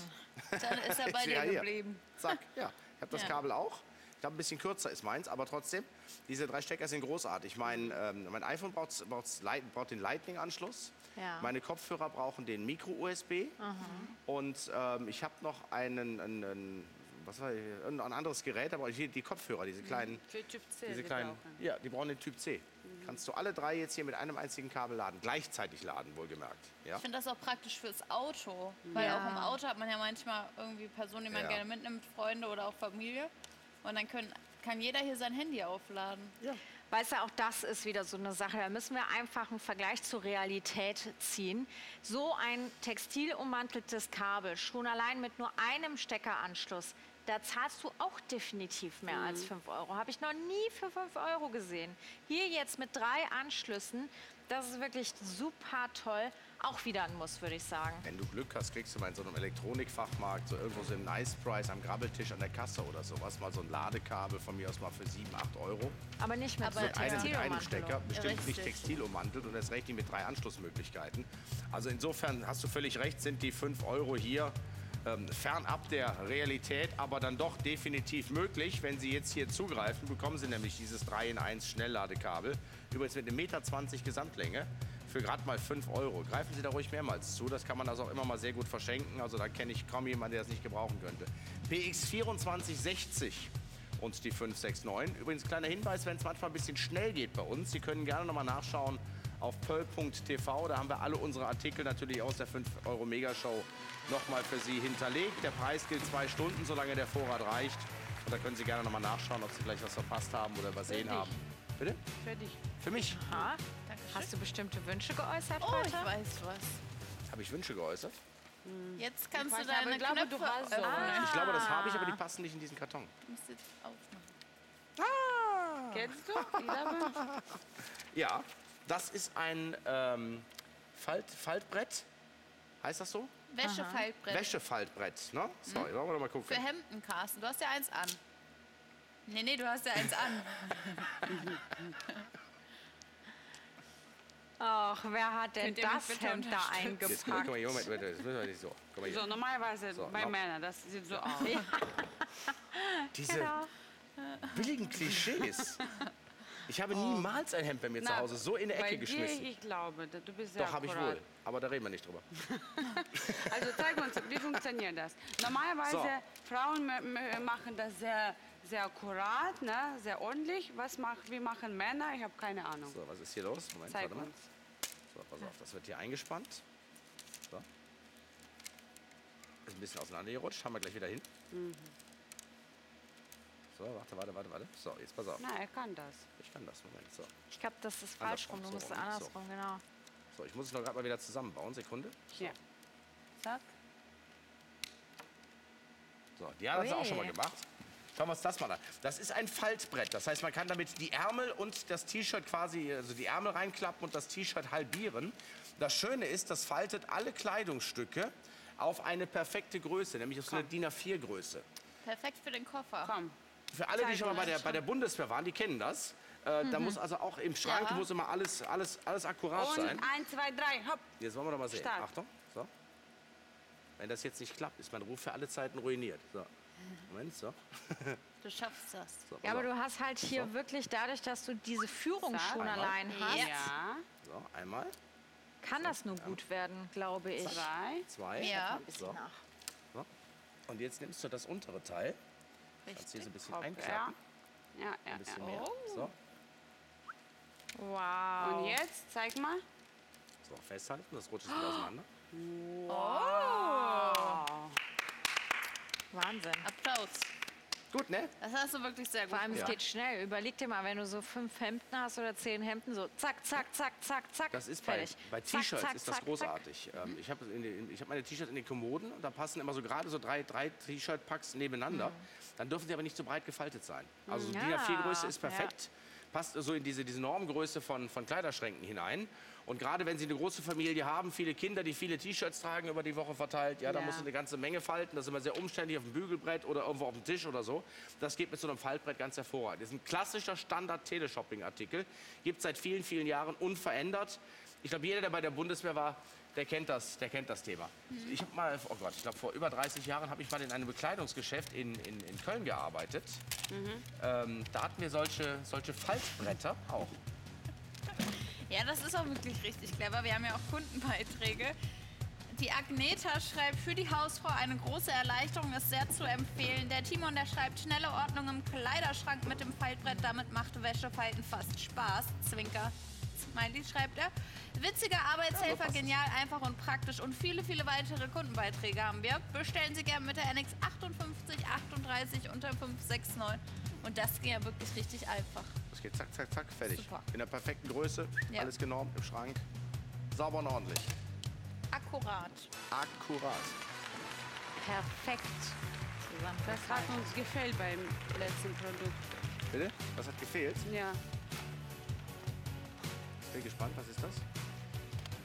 Dann ist er bei dir geblieben. Zack, ja. Ich habe das ja. Kabel auch. Ich glaube, ein bisschen kürzer ist meins, aber trotzdem, diese drei Stecker sind großartig. Mein, ähm, mein iPhone braucht, braucht den Lightning-Anschluss. Ja. Meine Kopfhörer brauchen den Micro U S B. Mhm. Und ähm, ich habe noch einen, einen, einen was war hier? ein anderes Gerät, aber die Kopfhörer, diese kleinen. Für Typ C. Diese kleinen, die ja, die brauchen den Typ C. Mhm. Kannst du alle drei jetzt hier mit einem einzigen Kabel laden, gleichzeitig laden, wohlgemerkt. Ja? Ich finde das auch praktisch fürs Auto, ja. weil auch im Auto hat man ja manchmal irgendwie Personen, die man ja. gerne mitnimmt, Freunde oder auch Familie. Und dann können, kann jeder hier sein Handy aufladen. Ja. Weißt du, auch das ist wieder so eine Sache. Da müssen wir einfach einen Vergleich zur Realität ziehen. So ein textilummanteltes Kabel, schon allein mit nur einem Steckeranschluss, da zahlst du auch definitiv mehr mhm. als fünf Euro. Habe ich noch nie für fünf Euro gesehen. Hier jetzt mit drei Anschlüssen, das ist wirklich super toll. Auch wieder ein Muss, würde ich sagen. Wenn du Glück hast, kriegst du mal in so einem Elektronikfachmarkt, so irgendwo so im Nice Price, am Grabbeltisch an der Kasse oder sowas, mal so ein Ladekabel von mir aus mal für sieben, acht Euro. Aber nicht mit, aber so einem, mit einem Stecker, bestimmt richtig. Nicht textilummantelt und erst recht nicht mit drei Anschlussmöglichkeiten. Also insofern hast du völlig recht, sind die fünf Euro hier Ähm, fernab der Realität, aber dann doch definitiv möglich. Wenn Sie jetzt hier zugreifen, bekommen Sie nämlich dieses drei in eins Schnellladekabel. Übrigens mit einem Meter zwanzig Gesamtlänge für gerade mal fünf Euro. Greifen Sie da ruhig mehrmals zu. Das kann man also auch immer mal sehr gut verschenken. Also da kenne ich kaum jemanden, der das nicht gebrauchen könnte. P X vierundzwanzig sechzig und die fünf sechs neun. Übrigens kleiner Hinweis, wenn es manchmal ein bisschen schnell geht bei uns. Sie können gerne nochmal nachschauen auf pearl punkt t v. Da haben wir alle unsere Artikel natürlich aus der fünf Euro Megashow nochmal für Sie hinterlegt. Der Preis gilt zwei Stunden, solange der Vorrat reicht. Und da können Sie gerne nochmal nachschauen, ob Sie vielleicht was verpasst haben oder übersehen haben. Bitte? Für dich. Für mich? Aha. Hast du bestimmte Wünsche geäußert, Vater? Oh, ich weiß was. Habe ich Wünsche geäußert? Jetzt kannst du deine Knöpfe... Ich glaube, das habe ich, aber die passen nicht in diesen Karton. Du musst jetzt aufmachen. Ah! Kennst du? Jeder Wunsch. Ja, das ist ein ähm, Falt, Faltbrett. Heißt das so? Wäschefaltbrett. Wäschefaltbrett, ne? Sorry, mhm. wollen wir noch mal gucken. Für Hemden, Carsten. Du hast ja eins an. Nee, nee, du hast ja eins an. Ach, wer hat denn das Hemd da eingepackt? Guck mal, Moment, Moment, das müssen wir nicht so. So, normalerweise so, bei Männern, das sieht so aus. Ja. Diese genau. billigen Klischees. Ich habe oh. niemals ein Hemd bei mir Na, zu Hause so in der Ecke bei dir, geschmissen. Ich glaube, du bist sehr Doch, habe ich wohl. Aber da reden wir nicht drüber. Also zeig uns, wie funktioniert das? Normalerweise so. Frauen machen das sehr, sehr akkurat, ne? Sehr ordentlich. Was mach, wie machen Männer? Ich habe keine Ahnung. So, was ist hier los? Moment, zeig warte mal. Uns. So, pass auf, das wird hier eingespannt. So. Ist ein bisschen auseinandergerutscht. Haben wir gleich wieder hin. Mhm. So, warte, warte, warte, warte. So, jetzt pass auf. Na, er kann das. Ich kann das, Moment, so. Ich glaube, das ist falsch rum, du musst andersrum, genau. So, ich muss es noch gerade mal wieder zusammenbauen. Sekunde. So. Ja. Zack. So, Diana hat es auch schon mal gemacht. Schauen wir uns das mal an. Das ist ein Faltbrett. Das heißt, man kann damit die Ärmel und das T-Shirt quasi, also die Ärmel reinklappen und das T-Shirt halbieren. Das Schöne ist, das faltet alle Kleidungsstücke auf eine perfekte Größe, nämlich auf so eine DIN A vier Größe. Perfekt für den Koffer. Komm. Für alle, die schon mal bei der, bei der Bundeswehr waren, die kennen das. Äh, mhm. Da muss also auch im Schrank ja. muss immer alles, alles, alles akkurat und sein. Und eins, zwei, drei, hopp. Jetzt wollen wir doch mal sehen. Start. Achtung. So. Wenn das jetzt nicht klappt, ist mein Ruf für alle Zeiten ruiniert. So. Moment, so. Du schaffst das. So, ja, aber du hast halt hier so. wirklich dadurch, dass du diese Führung so, schon einmal. allein hast. Ja. So, einmal. Kann so, das nur einmal. gut werden, glaube ich. Zwei. Zwei. Ja. So. So. Und jetzt nimmst du das untere Teil. Richtig. Kannst hier so ein bisschen Hopp. einklappen. Ja, ja, ja. Ein bisschen ja. mehr. Oh. So. Wow. Und jetzt, zeig mal. So, festhalten, das rutscht wieder oh. auseinander. Wow. Oh. Wahnsinn. Applaus. Gut, ne? Das hast du wirklich sehr gut. Vor allem, es geht schnell. Überleg dir mal, wenn du so fünf Hemden hast oder zehn Hemden, so zack, zack, zack, zack, zack. Das ist bei, bei T-Shirts ist das großartig. Ähm, ich habe hab meine T-Shirts in den Kommoden und da passen immer so gerade so drei, drei T-Shirt-Packs nebeneinander. Mhm. Dann dürfen sie aber nicht so breit gefaltet sein. Also ja. die A vier Größe ist perfekt. Ja. Passt so in diese, diese Normgröße von, von Kleiderschränken hinein. Und gerade wenn Sie eine große Familie haben, viele Kinder, die viele T-Shirts tragen über die Woche verteilt, ja, ja. da muss eine ganze Menge falten. Das ist immer sehr umständlich auf dem Bügelbrett oder irgendwo auf dem Tisch oder so. Das geht mit so einem Faltbrett ganz hervorragend. Das ist ein klassischer Standard-Teleshopping-Artikel. Gibt es seit vielen, vielen Jahren unverändert. Ich glaube, jeder, der bei der Bundeswehr war, der kennt das, der kennt das Thema. Mhm. Ich habe mal, oh Gott, ich glaube, vor über dreißig Jahren habe ich mal in einem Bekleidungsgeschäft in, in, in Köln gearbeitet. Mhm. Ähm, da hatten wir solche, solche Faltbretter auch. Ja, das ist auch wirklich richtig clever. Wir haben ja auch Kundenbeiträge. Die Agneta schreibt, für die Hausfrau eine große Erleichterung, ist sehr zu empfehlen. Der Timon, der schreibt, schnelle Ordnung im Kleiderschrank mit dem Faltbrett, damit macht Wäschefalten fast Spaß. Zwinker. Smiley schreibt er. Witziger Arbeitshelfer, genial, einfach und praktisch. Und viele, viele weitere Kundenbeiträge haben wir. Bestellen Sie gerne mit der N X achtundfünfzig achtunddreißig unter fünf sechs neun. Und das ging ja wirklich richtig einfach. Das geht zack, zack, zack, fertig. Super. In der perfekten Größe, ja. alles genormt im Schrank. Sauber und ordentlich. Akkurat. Akkurat. Perfekt. Das hat uns gefehlt beim letzten Produkt. Bitte? Was hat gefehlt? Ja. Ich bin gespannt, was ist das?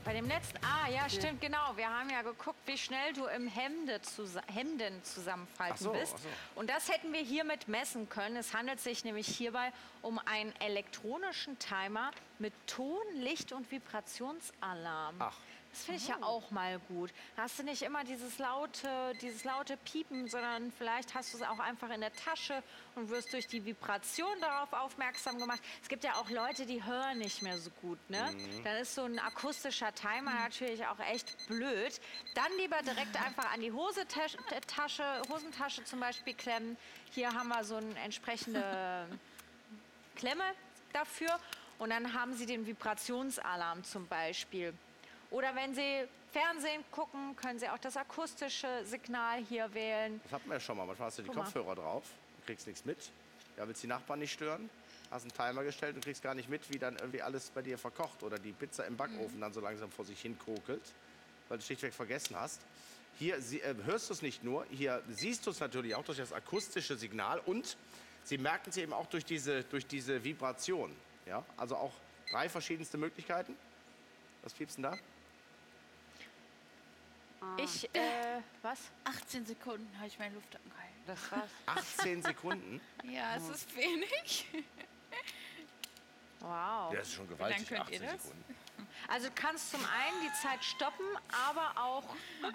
Bei dem letzten, ah ja, stimmt, ja. genau. Wir haben ja geguckt, wie schnell du im Hemde zus Hemden zusammenfalten ach so, bist. Ach so. Und das hätten wir hiermit messen können. Es handelt sich nämlich hierbei um einen elektronischen Timer mit Ton, Licht und Vibrationsalarm. Ach. Das finde ich oh. ja auch mal gut. Hast du nicht immer dieses laute, dieses laute Piepen, sondern vielleicht hast du es auch einfach in der Tasche und wirst durch die Vibration darauf aufmerksam gemacht. Es gibt ja auch Leute, die hören nicht mehr so gut, ne? Mhm. Dann ist so ein akustischer Timer mhm. natürlich auch echt blöd. Dann lieber direkt einfach an die Hosentasche, Tasche, Hosentasche zum Beispiel klemmen. Hier haben wir so eine entsprechende Klemme dafür. Und dann haben Sie den Vibrationsalarm zum Beispiel. Oder wenn Sie Fernsehen gucken, können Sie auch das akustische Signal hier wählen. Das hatten wir ja schon mal. Manchmal hast du die Kopfhörer drauf und kriegst nichts mit. Ja, willst die Nachbarn nicht stören? Hast einen Timer gestellt und kriegst gar nicht mit, wie dann irgendwie alles bei dir verkocht oder die Pizza im Backofen mhm. dann so langsam vor sich hin kokelt, weil du schlichtweg vergessen hast. Hier sie, äh, hörst du es nicht nur, hier siehst du es natürlich auch durch das akustische Signal und Sie merken es eben auch durch diese, durch diese Vibration. Ja? Also auch drei verschiedenste Möglichkeiten. Was piepst denn da? Ich, äh, was? achtzehn Sekunden habe ich meine Luft angehalten. Das war's. achtzehn Sekunden? Ja, es ist wenig. Wow. Das ist schon gewaltig, achtzehn Sekunden. Also du kannst zum einen die Zeit stoppen, aber auch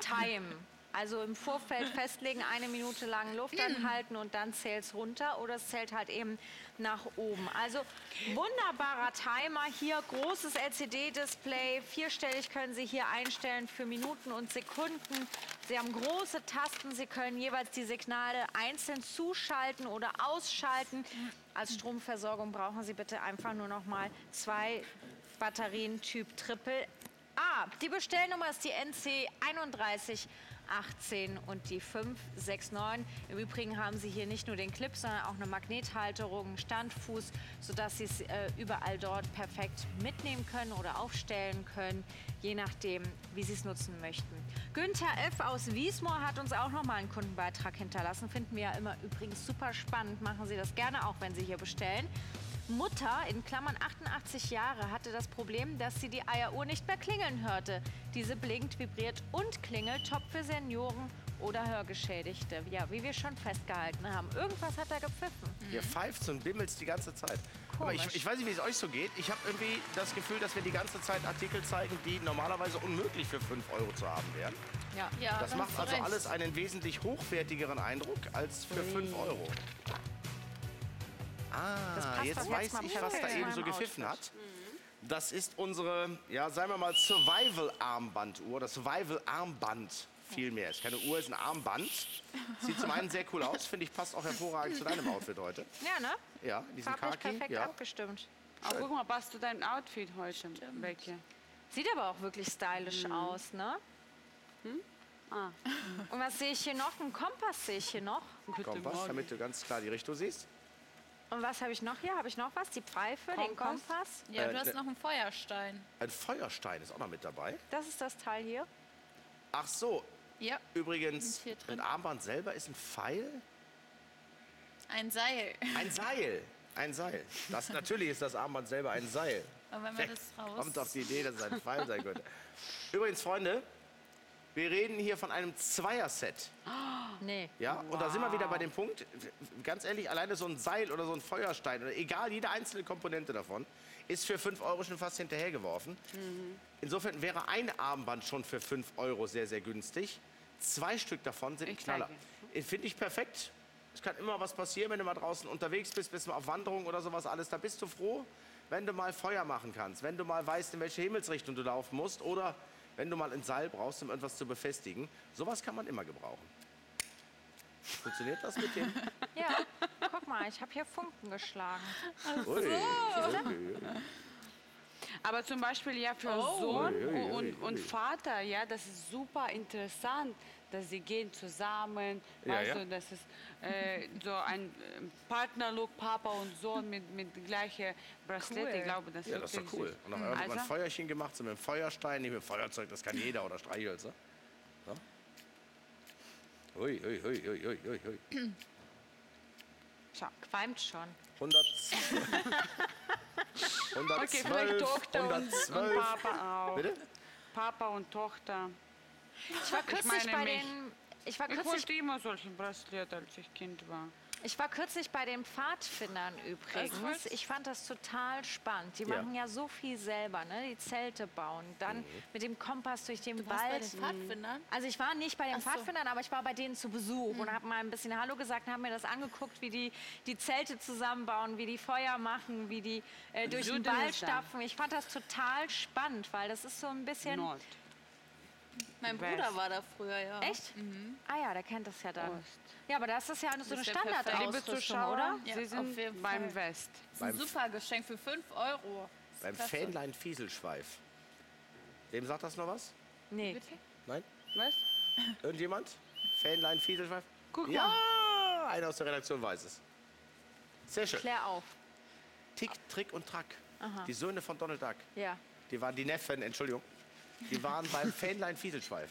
timen. Also im Vorfeld festlegen, eine Minute lang Luft anhalten und dann zählt es runter oder es zählt halt eben nach oben. Also wunderbarer Timer hier, großes L C D-Display, vierstellig können Sie hier einstellen für Minuten und Sekunden. Sie haben große Tasten, Sie können jeweils die Signale einzeln zuschalten oder ausschalten. Als Stromversorgung brauchen Sie bitte einfach nur noch mal zwei Batterien Typ Triple A. Die Bestellnummer ist die N C einunddreißig achtzehn und die fünf sechs neun. Im Übrigen haben Sie hier nicht nur den Clip, sondern auch eine Magnethalterung, einen Standfuß, sodass Sie es äh, überall dort perfekt mitnehmen können oder aufstellen können, je nachdem, wie Sie es nutzen möchten. Günther F. aus Wiesmoor hat uns auch nochmal einen Kundenbeitrag hinterlassen. Finden wir ja immer übrigens super spannend. Machen Sie das gerne auch, wenn Sie hier bestellen. Mutter, in Klammern achtundachtzig Jahre, hatte das Problem, dass sie die Eieruhr nicht mehr klingeln hörte. Diese blinkt, vibriert und klingelt, top für Senioren oder Hörgeschädigte. Ja, wie wir schon festgehalten haben. Irgendwas hat er gepfiffen. Ihr pfeift und bimmelt die ganze Zeit. Aber ich, ich weiß nicht, wie es euch so geht. Ich habe irgendwie das Gefühl, dass wir die ganze Zeit Artikel zeigen, die normalerweise unmöglich für fünf Euro zu haben wären. Ja. Ja, das macht also recht. Alles einen wesentlich hochwertigeren Eindruck als für fünf Euro. Ah, jetzt weiß ich, was da eben so gepfiffen hat. Das ist unsere, ja, sagen wir mal, Survival-Armbanduhr. Das Survival-Armband vielmehr ist keine Uhr, ist ein Armband. Sieht zum einen sehr cool aus, finde ich, passt auch hervorragend zu deinem Outfit heute. Ja, ne? Ja, in diesem Khaki. Perfekt ja. abgestimmt. Aber guck mal, passt du dein Outfit heute weg hier. Sieht aber auch wirklich stylisch mhm. aus, ne? Hm? Ah. Und was sehe ich hier noch? Ein Kompass sehe ich hier noch. Ein Kompass, damit du ganz klar die Richtung siehst. Und was habe ich noch hier? Habe ich noch was? Die Pfeife, Kompass. Den Kompass? Ja, du äh, hast ne, noch einen Feuerstein. Ein Feuerstein ist auch noch mit dabei. Das ist das Teil hier. Ach so. Ja. Übrigens, ein Armband selber ist ein Pfeil. Ein Seil. Ein Seil. Ein Seil. Das, natürlich ist das Armband selber ein Seil. Aber wenn man das raus... Kommt auf die Idee, dass es ein Pfeil sein könnte. Übrigens, Freunde, wir reden hier von einem Zweier-Set. Oh, nee. Ja, wow. Und da sind wir wieder bei dem Punkt, ganz ehrlich, alleine so ein Seil oder so ein Feuerstein, oder egal, jede einzelne Komponente davon, ist für fünf Euro schon fast hinterhergeworfen. Mhm. Insofern wäre ein Armband schon für fünf Euro sehr, sehr günstig. Zwei Stück davon sind ein Knaller. Finde ich perfekt. Es kann immer was passieren, wenn du mal draußen unterwegs bist, bist mal auf Wanderung oder sowas alles, da bist du froh, wenn du mal Feuer machen kannst, wenn du mal weißt, in welche Himmelsrichtung du laufen musst oder... Wenn du mal ein Seil brauchst, um etwas zu befestigen, sowas kann man immer gebrauchen. Funktioniert das mit dem? Ja, guck mal, ich habe hier Funken geschlagen. Ach so. Ui, ui, ui. Aber zum Beispiel ja für oh. Sohn ui, ui, ui, und, und Vater, ja, das ist super interessant, dass sie gehen zusammen. Ja, also ja. das ist äh, so ein Partnerlook, Papa und Sohn mit, mit gleicher Bracelet. Cool. Ich glaube, das ja, ist das ist cool. Süß. Und dann haben wir also? Ein Feuerchen gemacht, so mit dem Feuerstein, nicht mit dem Feuerzeug, das kann jeder oder Streichhölzer. So. Ui, ui, ui, ui, ui, ui. Schau, qualmt schon. hundertzwölf, hundertzwölf, okay, vielleicht Tochter hundertzwölf. Und Papa auch. Bitte? Papa und Tochter. Ich war kürzlich ich bei mich. den... Ich, war kürzlich, ich wollte immer solchen Bracelet, als ich Kind war. Ich war kürzlich bei den Pfadfindern übrigens. Ich fand das total spannend. Die ja. machen ja so viel selber, ne? Die Zelte bauen, dann mhm. mit dem Kompass durch den du Wald. Bei den Pfadfindern? Also ich war nicht bei den so. Pfadfindern, aber ich war bei denen zu Besuch mhm. und habe mal ein bisschen Hallo gesagt und habe mir das angeguckt, wie die die Zelte zusammenbauen, wie die Feuer machen, wie die äh, durch so den Wald stapfen. Ich fand das total spannend, weil das ist so ein bisschen... Nord. Mein Bruder war da früher, ja. Echt? Mhm. Ah ja, der kennt das ja dann. Ost. Ja, aber das ist ja eine, so eine Standardausrüstung, oder? Ja, Sie sind beim West. Das ist ein super Geschenk für fünf Euro. Beim Fähnlein Fieselschweif. Wem sagt das noch was? Nee. Bitte? Nein? Was? Irgendjemand? Fähnlein Fieselschweif? Guck mal. Ja, einer aus der Redaktion weiß es. Sehr schön. Klär auf. Tick, Trick und Track. Aha. Die Söhne von Donald Duck. Ja. Die waren die Neffen, Entschuldigung. Die waren beim Fähnlein Fieselschweif.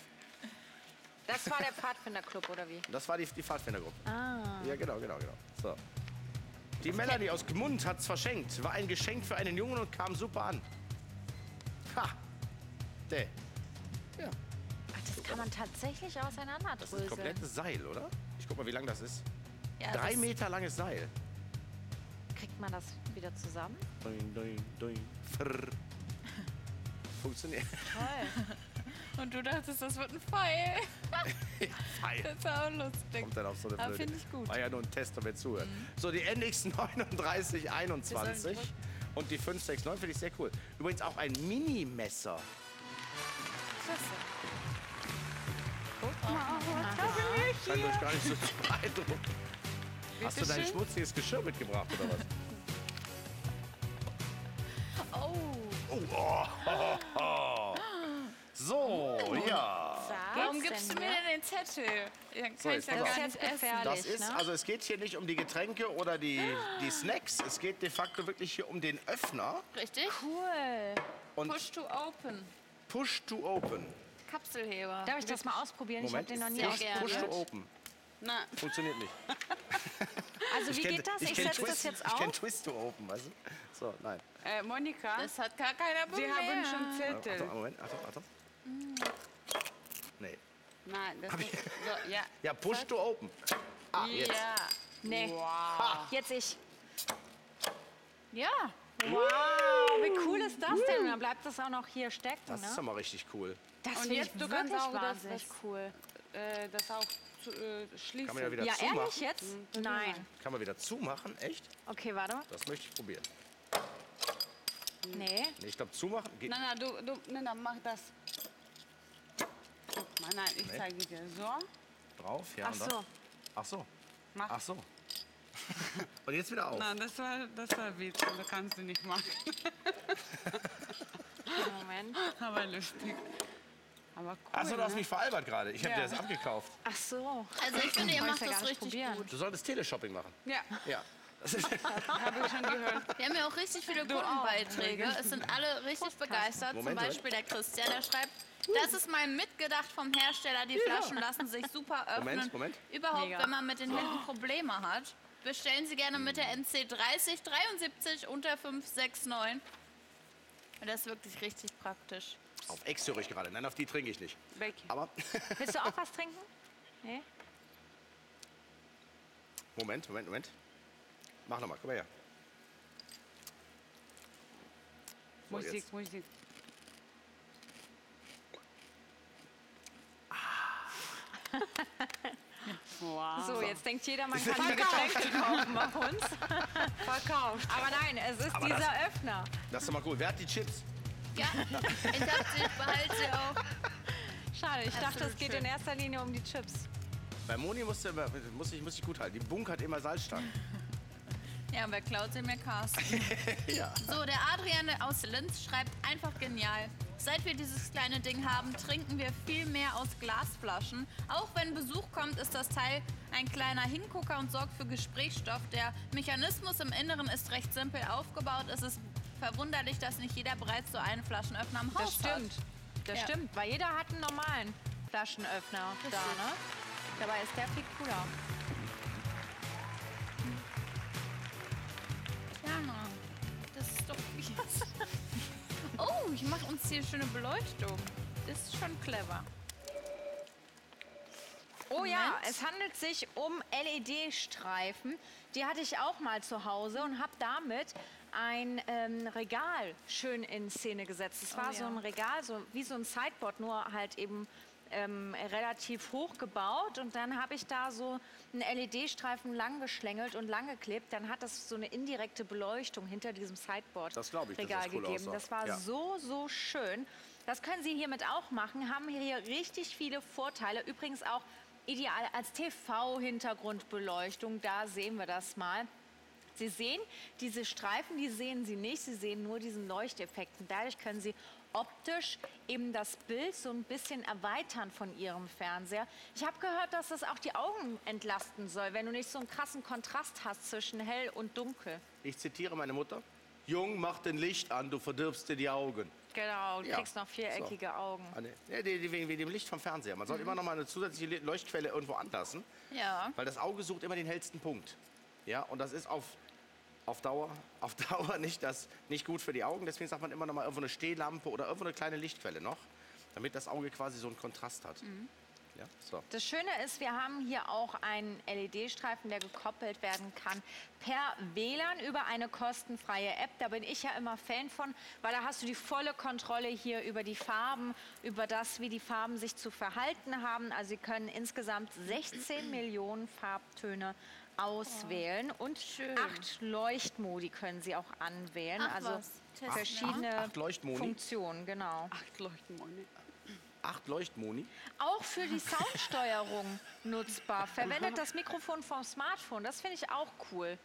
Das war der Pfadfinderclub, oder wie? Das war die, die Pfadfindergruppe. Ah. Ja, genau, genau, genau. So. Die okay. Melanie aus Gmund hat's verschenkt. War ein Geschenk für einen Jungen und kam super an. Ha! De. Ja. Ach, das super. Kann man tatsächlich auseinanderdröseln. Das ist ein komplettes Seil, oder? Ich guck mal, wie lang das ist. Ja, Drei das Meter langes Seil. Kriegt man das wieder zusammen? Doin, doin, doin. Frrr. Funktioniert. Toll. Und du dachtest, das wird ein Pfeil. Pfeil. Das ist auch lustig. Kommt dann auf so eine Blöde. Finde ich gut. War ja nur ein Test, damit zuhören. Mhm. So, die N X neununddreißig einundzwanzig und die fünf sechs neun finde ich sehr cool. Übrigens auch ein Mini-Messer. Guck mal, was habe ich hier? Scheint euch gar nicht so zu beeindrucken. Hast du dein schmutziges Geschirr mitgebracht, oder was? Oh, oh, oh, oh. So, ja. Warum gibst du mir denn den Zettel. Dann kann so, ich dann gar nicht essen. Das ist, ne? Also es geht hier nicht um die Getränke oder die, die Snacks. Es geht de facto wirklich hier um den Öffner. Richtig. Cool. Und push to open. Push to open. Kapselheber. Darf ich das mal ausprobieren? Moment, ich habe den noch nie ausprobiert. Push to open. Na. Funktioniert nicht. Also ich wie kenn, geht das? Ich, ich setze das jetzt auf. Ich kenne Twist to open, weißt du? So, nein. Äh, Monika, das hat gar keiner Bock. Sie haben schon Zettel. Achtung, Moment, Achtung, Achtung. Mm. Nee. Nein, das ist so, ja. Ja, push was? To open. Ah, jetzt. Ja. Nee. Wow. Ha. Jetzt ich. Ja. Wow, wie cool ist das denn? Und dann bleibt das auch noch hier stecken, das ne? Ist doch mal richtig cool. Das und jetzt, du kannst auch das ist cool. Äh, das auch zu, äh, schließen. Kann man ja wieder ja, zumachen. Ehrlich jetzt? Mhm. Nein. Kann man wieder zumachen, echt? Okay, warte mal. Das möchte ich probieren. Nee. Nee, ich glaube, zumachen geht nicht. Nein, nein, du, du, nein, dann mach das. Guck mal, nein, ich nee. zeige dir. So. Drauf, ja. Ach so. Ach so. Mach. Ach so. Und jetzt wieder auf. Nein, das war, das war Witz, das kannst du nicht machen. Moment. Aber lustig. Aber cool, achso, du hast mich veralbert gerade. Ich habe ja. dir das abgekauft. Ach so. Also ich finde, ihr macht das richtig probieren. gut. Du solltest Teleshopping machen. Ja. Ja. Das habe ich schon gehört. Wir haben ja auch richtig viele Kundenbeiträge. Es sind alle richtig begeistert. Moment, Zum Beispiel Moment. der Christian, der schreibt, das ist mein Mitgedacht vom Hersteller. Die Flaschen ja. lassen sich super öffnen. Moment, Moment. Überhaupt, Mega. wenn man mit den Händen oh. Probleme hat. Bestellen Sie gerne mit der N C dreißig dreiundsiebzig unter fünf sechs neun. Und das ist wirklich richtig praktisch. Auf Ex höre ich gerade. Nein, auf die trinke ich nicht. Becky. Aber willst du auch was trinken? Nee. Moment, Moment, Moment. Mach nochmal, komm mal her. So, Musik, jetzt. Musik. Ah. Wow. So, jetzt denkt jeder, man kann ein Getränk kaufen bei uns. Verkauft. Aber nein, es ist Aber dieser das, Öffner. Das ist doch mal cool. Wer hat die Chips? Ja, ich dachte, ich behalte sie auch. Schade, ich Absolut dachte, es geht schön. in erster Linie um die Chips. Bei Moni muss ich, muss ich, muss ich gut halten. Die Bunk hat immer Salzstangen. Ja, wer klaut sie mir Carsten? ja. So, der Adrian aus Linz schreibt einfach genial. Seit wir dieses kleine Ding haben, trinken wir viel mehr aus Glasflaschen. Auch wenn Besuch kommt, ist das Teil ein kleiner Hingucker und sorgt für Gesprächsstoff. Der Mechanismus im Inneren ist recht simpel aufgebaut. Es ist verwunderlich, dass nicht jeder bereits so einen Flaschenöffner am Haus hat. Das stimmt. Das ja. stimmt, weil jeder hat einen normalen Flaschenöffner da, ne? Dabei ist der viel cooler. Diana, das ist doch fies. Oh, ich mache uns hier schöne Beleuchtung. Das ist schon clever. Oh Moment. ja, es handelt sich um L E D-Streifen. Die hatte ich auch mal zu Hause und habe damit ein ähm, Regal schön in Szene gesetzt. Es war oh, ja. so ein Regal, so wie so ein Sideboard, nur halt eben ähm, relativ hoch gebaut. Und dann habe ich da so einen L E D-Streifen lang geschlängelt und lang geklebt. Dann hat das so eine indirekte Beleuchtung hinter diesem Sideboard-Regal das glaub ich, dass das cool gegeben. Aussah. Das war ja. so, so schön. Das können Sie hiermit auch machen, haben hier richtig viele Vorteile. Übrigens auch ideal als T V-Hintergrundbeleuchtung, da sehen wir das mal. Sie sehen, diese Streifen, die sehen Sie nicht, Sie sehen nur diesen Leuchteffekt. Und dadurch können Sie optisch eben das Bild so ein bisschen erweitern von Ihrem Fernseher. Ich habe gehört, dass das auch die Augen entlasten soll, wenn du nicht so einen krassen Kontrast hast zwischen hell und dunkel. Ich zitiere meine Mutter. Jung, mach den Licht an, du verdirbst dir die Augen. Genau, du ja. kriegst noch viereckige so. Augen. Ja, wegen, wegen dem Licht vom Fernseher. Man mhm. sollte immer noch mal eine zusätzliche Leuchtquelle irgendwo anlassen. Ja. Weil das Auge sucht immer den hellsten Punkt. Ja, und das ist auf, auf Dauer, auf Dauer nicht, das, nicht gut für die Augen. Deswegen sagt man immer noch mal irgendwo eine Stehlampe oder irgendwo eine kleine Lichtquelle noch, damit das Auge quasi so einen Kontrast hat. Mhm. Ja, so. Das Schöne ist, wir haben hier auch einen L E D-Streifen, der gekoppelt werden kann per W L A N über eine kostenfreie App. Da bin ich ja immer Fan von, weil da hast du die volle Kontrolle hier über die Farben, über das, wie die Farben sich zu verhalten haben. Also Sie können insgesamt sechzehn Millionen Farbtöne auswählen oh, und schön. acht Leuchtmodi können Sie auch anwählen. Ach, also was? verschiedene acht, acht Funktionen, genau. Acht Leuchtmodi. Acht Leuchtmoni. Auch für die Soundsteuerung nutzbar. Verwendet das Mikrofon vom Smartphone. Das finde ich auch cool.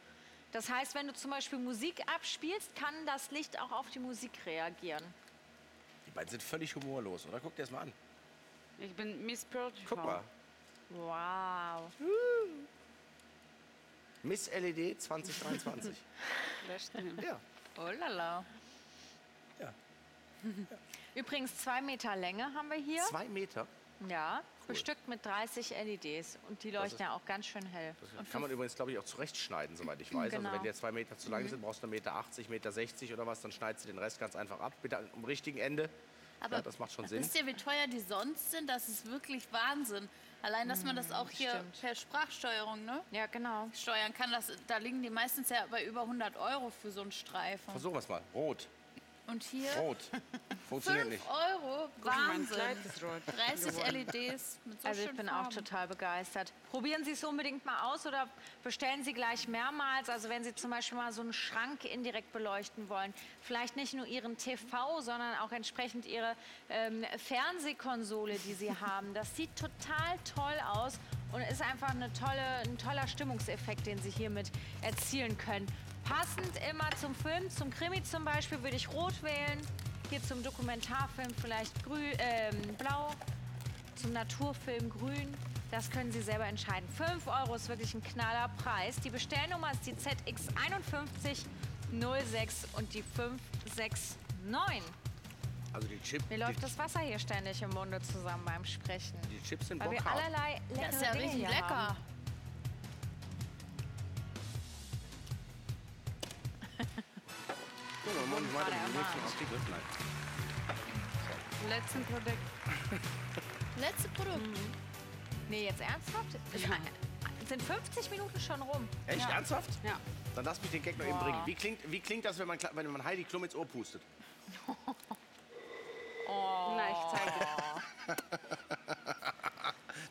Das heißt, wenn du zum Beispiel Musik abspielst, kann das Licht auch auf die Musik reagieren. Die beiden sind völlig humorlos, oder? Guck dir das mal an. Ich bin Miss Pearl T V. Guck mal. Wow. Uh. Miss L E D zwanzig dreiundzwanzig. Das stimmt. Ja. Oh lala. Ja. Ja. Übrigens, zwei Meter Länge haben wir hier. Zwei Meter? Ja, cool. Bestückt mit dreißig L E Ds. Und die leuchten ist, ja auch ganz schön hell. Das kann man übrigens, glaube ich, auch zurechtschneiden, soweit ich weiß. Genau. Also wenn die zwei Meter zu lang mhm. sind, brauchst du eins Meter achtzig, eins Meter sechzig oder was, dann schneidest du den Rest ganz einfach ab. Bitte am richtigen Ende. Aber ja, das macht schon Sinn. Wisst ihr, wie teuer die sonst sind? Das ist wirklich Wahnsinn. Allein, dass man das auch hier Stimmt. per Sprachsteuerung, ne? Ja, genau. Steuern kann. Das, da liegen die meistens ja bei über hundert Euro für so einen Streifen. Versuchen wir es mal. Rot. Und hier? Rot. Funktioniert nicht. fünf Euro. Wahnsinn. dreißig L E Ds mit so Also ich bin Farben. Auch total begeistert. Probieren Sie es unbedingt mal aus oder bestellen Sie gleich mehrmals. Also wenn Sie zum Beispiel mal so einen Schrank indirekt beleuchten wollen, vielleicht nicht nur Ihren T V, sondern auch entsprechend Ihre ähm, Fernsehkonsole, die Sie haben. Das sieht total toll aus und ist einfach eine tolle, ein toller Stimmungseffekt, den Sie hiermit erzielen können. Passend immer zum Film, zum Krimi zum Beispiel, würde ich rot wählen. Hier zum Dokumentarfilm vielleicht grün, äh, blau, zum Naturfilm grün. Das können Sie selber entscheiden. fünf Euro ist wirklich ein knaller Preis. Die Bestellnummer ist die Z X fünf eins null sechs und die fünf sechs neun. Also die Chips. Mir läuft das Wasser hier ständig im Munde zusammen beim Sprechen. Die Chips sind Weil wir allerlei leckere Das ist ja Dinge richtig lecker. Haben. So, dann machen wir weiter mit dem nächsten Artikel. Nein. Letzten Produkt. Letzte Produkt. Mhm. Nee, jetzt ernsthaft? Ja. Sind fünfzig Minuten schon rum. Echt? Ja. Ernsthaft? Ja. Dann lass mich den Gag noch Boah. eben bringen. Wie klingt, wie klingt das, wenn man, wenn man Heidi Klum ins Ohr pustet? Oh. Na, ich zeige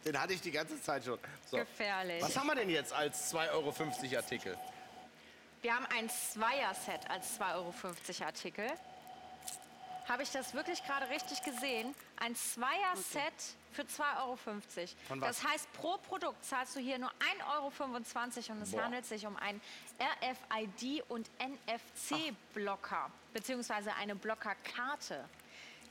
Den hatte ich die ganze Zeit schon. So. Gefährlich. Was haben wir denn jetzt als zwei Euro fünfzig Artikel? Wir haben ein Zweier-Set als zwei Euro fünfzig Artikel. Habe ich das wirklich gerade richtig gesehen? Ein Zweier-Set okay. für zwei Euro fünfzig. Von was? Das heißt, pro Produkt zahlst du hier nur ein Euro fünfundzwanzig und es Boah. handelt sich um einen R F I D- und N F C-Blocker, beziehungsweise eine Blockerkarte,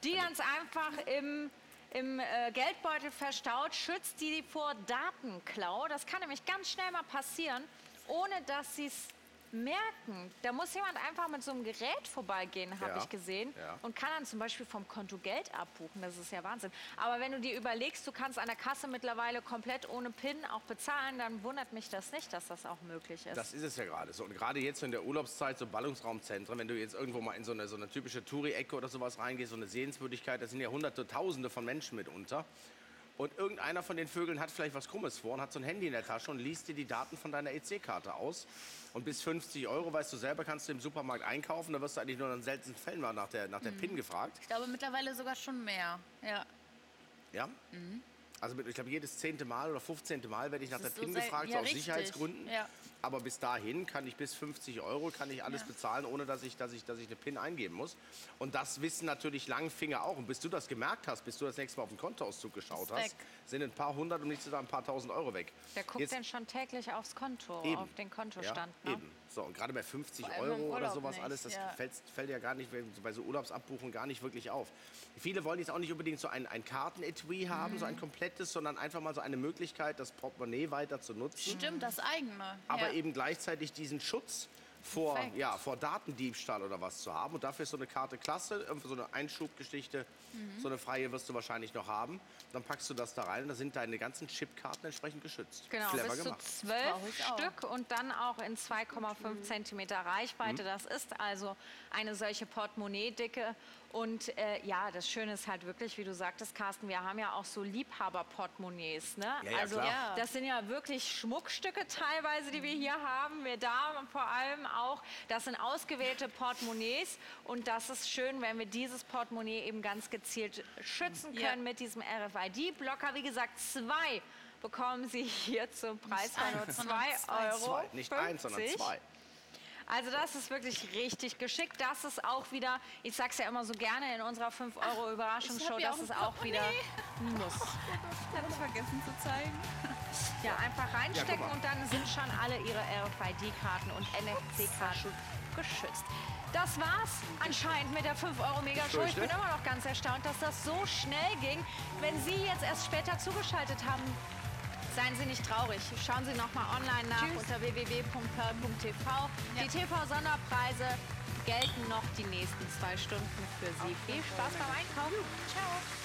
die ganz einfach im... im äh, Geldbeutel verstaut, schützt die vor Datenklau. Das kann nämlich ganz schnell mal passieren, ohne dass sie es merken. Da muss jemand einfach mit so einem Gerät vorbeigehen, habe ja. ich gesehen. Ja. Und kann dann zum Beispiel vom Konto Geld abbuchen. Das ist ja Wahnsinn. Aber wenn du dir überlegst, du kannst an der Kasse mittlerweile komplett ohne PIN auch bezahlen, dann wundert mich das nicht, dass das auch möglich ist. Das ist es ja gerade so. Und gerade jetzt in der Urlaubszeit, so Ballungsraumzentren, wenn du jetzt irgendwo mal in so eine, so eine typische Touri-Ecke oder sowas reingehst, so eine Sehenswürdigkeit, da sind ja hunderte, tausende von Menschen mitunter. Und irgendeiner von den Vögeln hat vielleicht was Krummes vor und hat so ein Handy in der Tasche und liest dir die Daten von deiner E C-Karte aus. Und bis fünfzig Euro, weißt du selber, kannst du im Supermarkt einkaufen. Da wirst du eigentlich nur in seltenen Fällen mal nach der, nach der mhm. PIN gefragt. Ich glaube mittlerweile sogar schon mehr. Ja? ja? Mhm. Also ich glaube, jedes zehnte Mal oder fünfzehnte Mal werde ich nach der PIN so gefragt, ja, so aus richtig. Sicherheitsgründen. Ja. Aber bis dahin kann ich bis fünfzig Euro kann ich alles ja. bezahlen, ohne dass ich, dass, ich, dass ich eine PIN eingeben muss. Und das wissen natürlich Langfinger auch. Und bis du das gemerkt hast, bis du das nächste Mal auf den Kontoauszug geschaut hast, sind ein paar hundert und nicht sogar ein paar tausend Euro weg. Der guckt Jetzt, dann schon täglich aufs Konto, eben. auf den Kontostand. Ja, ne? eben. So, und gerade bei fünfzig Euro oder sowas nicht. alles, das ja. fällt, fällt ja gar nicht bei so Urlaubsabbuchungen gar nicht wirklich auf. Viele wollen jetzt auch nicht unbedingt so ein, ein Kartenetui haben, mhm. so ein komplettes, sondern einfach mal so eine Möglichkeit, das Portemonnaie weiter zu nutzen. Stimmt, das eigene. Aber ja. eben gleichzeitig diesen Schutz vor, ja, vor Datendiebstahl oder was zu haben. Und dafür ist so eine Karte klasse, so eine Einschubgeschichte, mhm. so eine freie wirst du wahrscheinlich noch haben. Dann packst du das da rein und da sind deine ganzen Chipkarten entsprechend geschützt. Genau, Clever bis gemacht. zu zwölf Stück und dann auch in zwei Komma fünf Zentimeter Reichweite. Mhm. Das ist also eine solche Portemonnaie-Dicke. Und äh, ja, das Schöne ist halt wirklich, wie du sagtest, Carsten, wir haben ja auch so Liebhaber-Portemonnaies. Ne? Ja, ja, also klar. das sind ja wirklich Schmuckstücke teilweise, die wir hier haben. Wir da vor allem auch, das sind ausgewählte Portemonnaies. Und das ist schön, wenn wir dieses Portemonnaie eben ganz gezielt schützen können ja. mit diesem R F I D-Blocker. Wie gesagt, zwei bekommen Sie hier zum Preis von nur zwei Euro fünfzig. Nicht eins, sondern zwei. Also das ist wirklich richtig geschickt. Das ist auch wieder, ich sag's ja immer so gerne in unserer fünf Euro Überraschungsshow, das ist auch wieder ein Muss. Das habe ich vergessen zu zeigen. Ja, einfach reinstecken ja, und dann sind schon alle Ihre R F I D-Karten und N F C-Karten geschützt. Das war's anscheinend mit der fünf Euro Megashow. Ich bin immer noch ganz erstaunt, dass das so schnell ging. Wenn Sie jetzt erst später zugeschaltet haben, Seien Sie nicht traurig. Schauen Sie nochmal online nach. Tschüss. Unter w w w punkt pearl punkt t v. Ja. Die T V-Sonderpreise gelten noch die nächsten zwei Stunden für Sie. Viel Spaß beim Einkaufen. Ciao.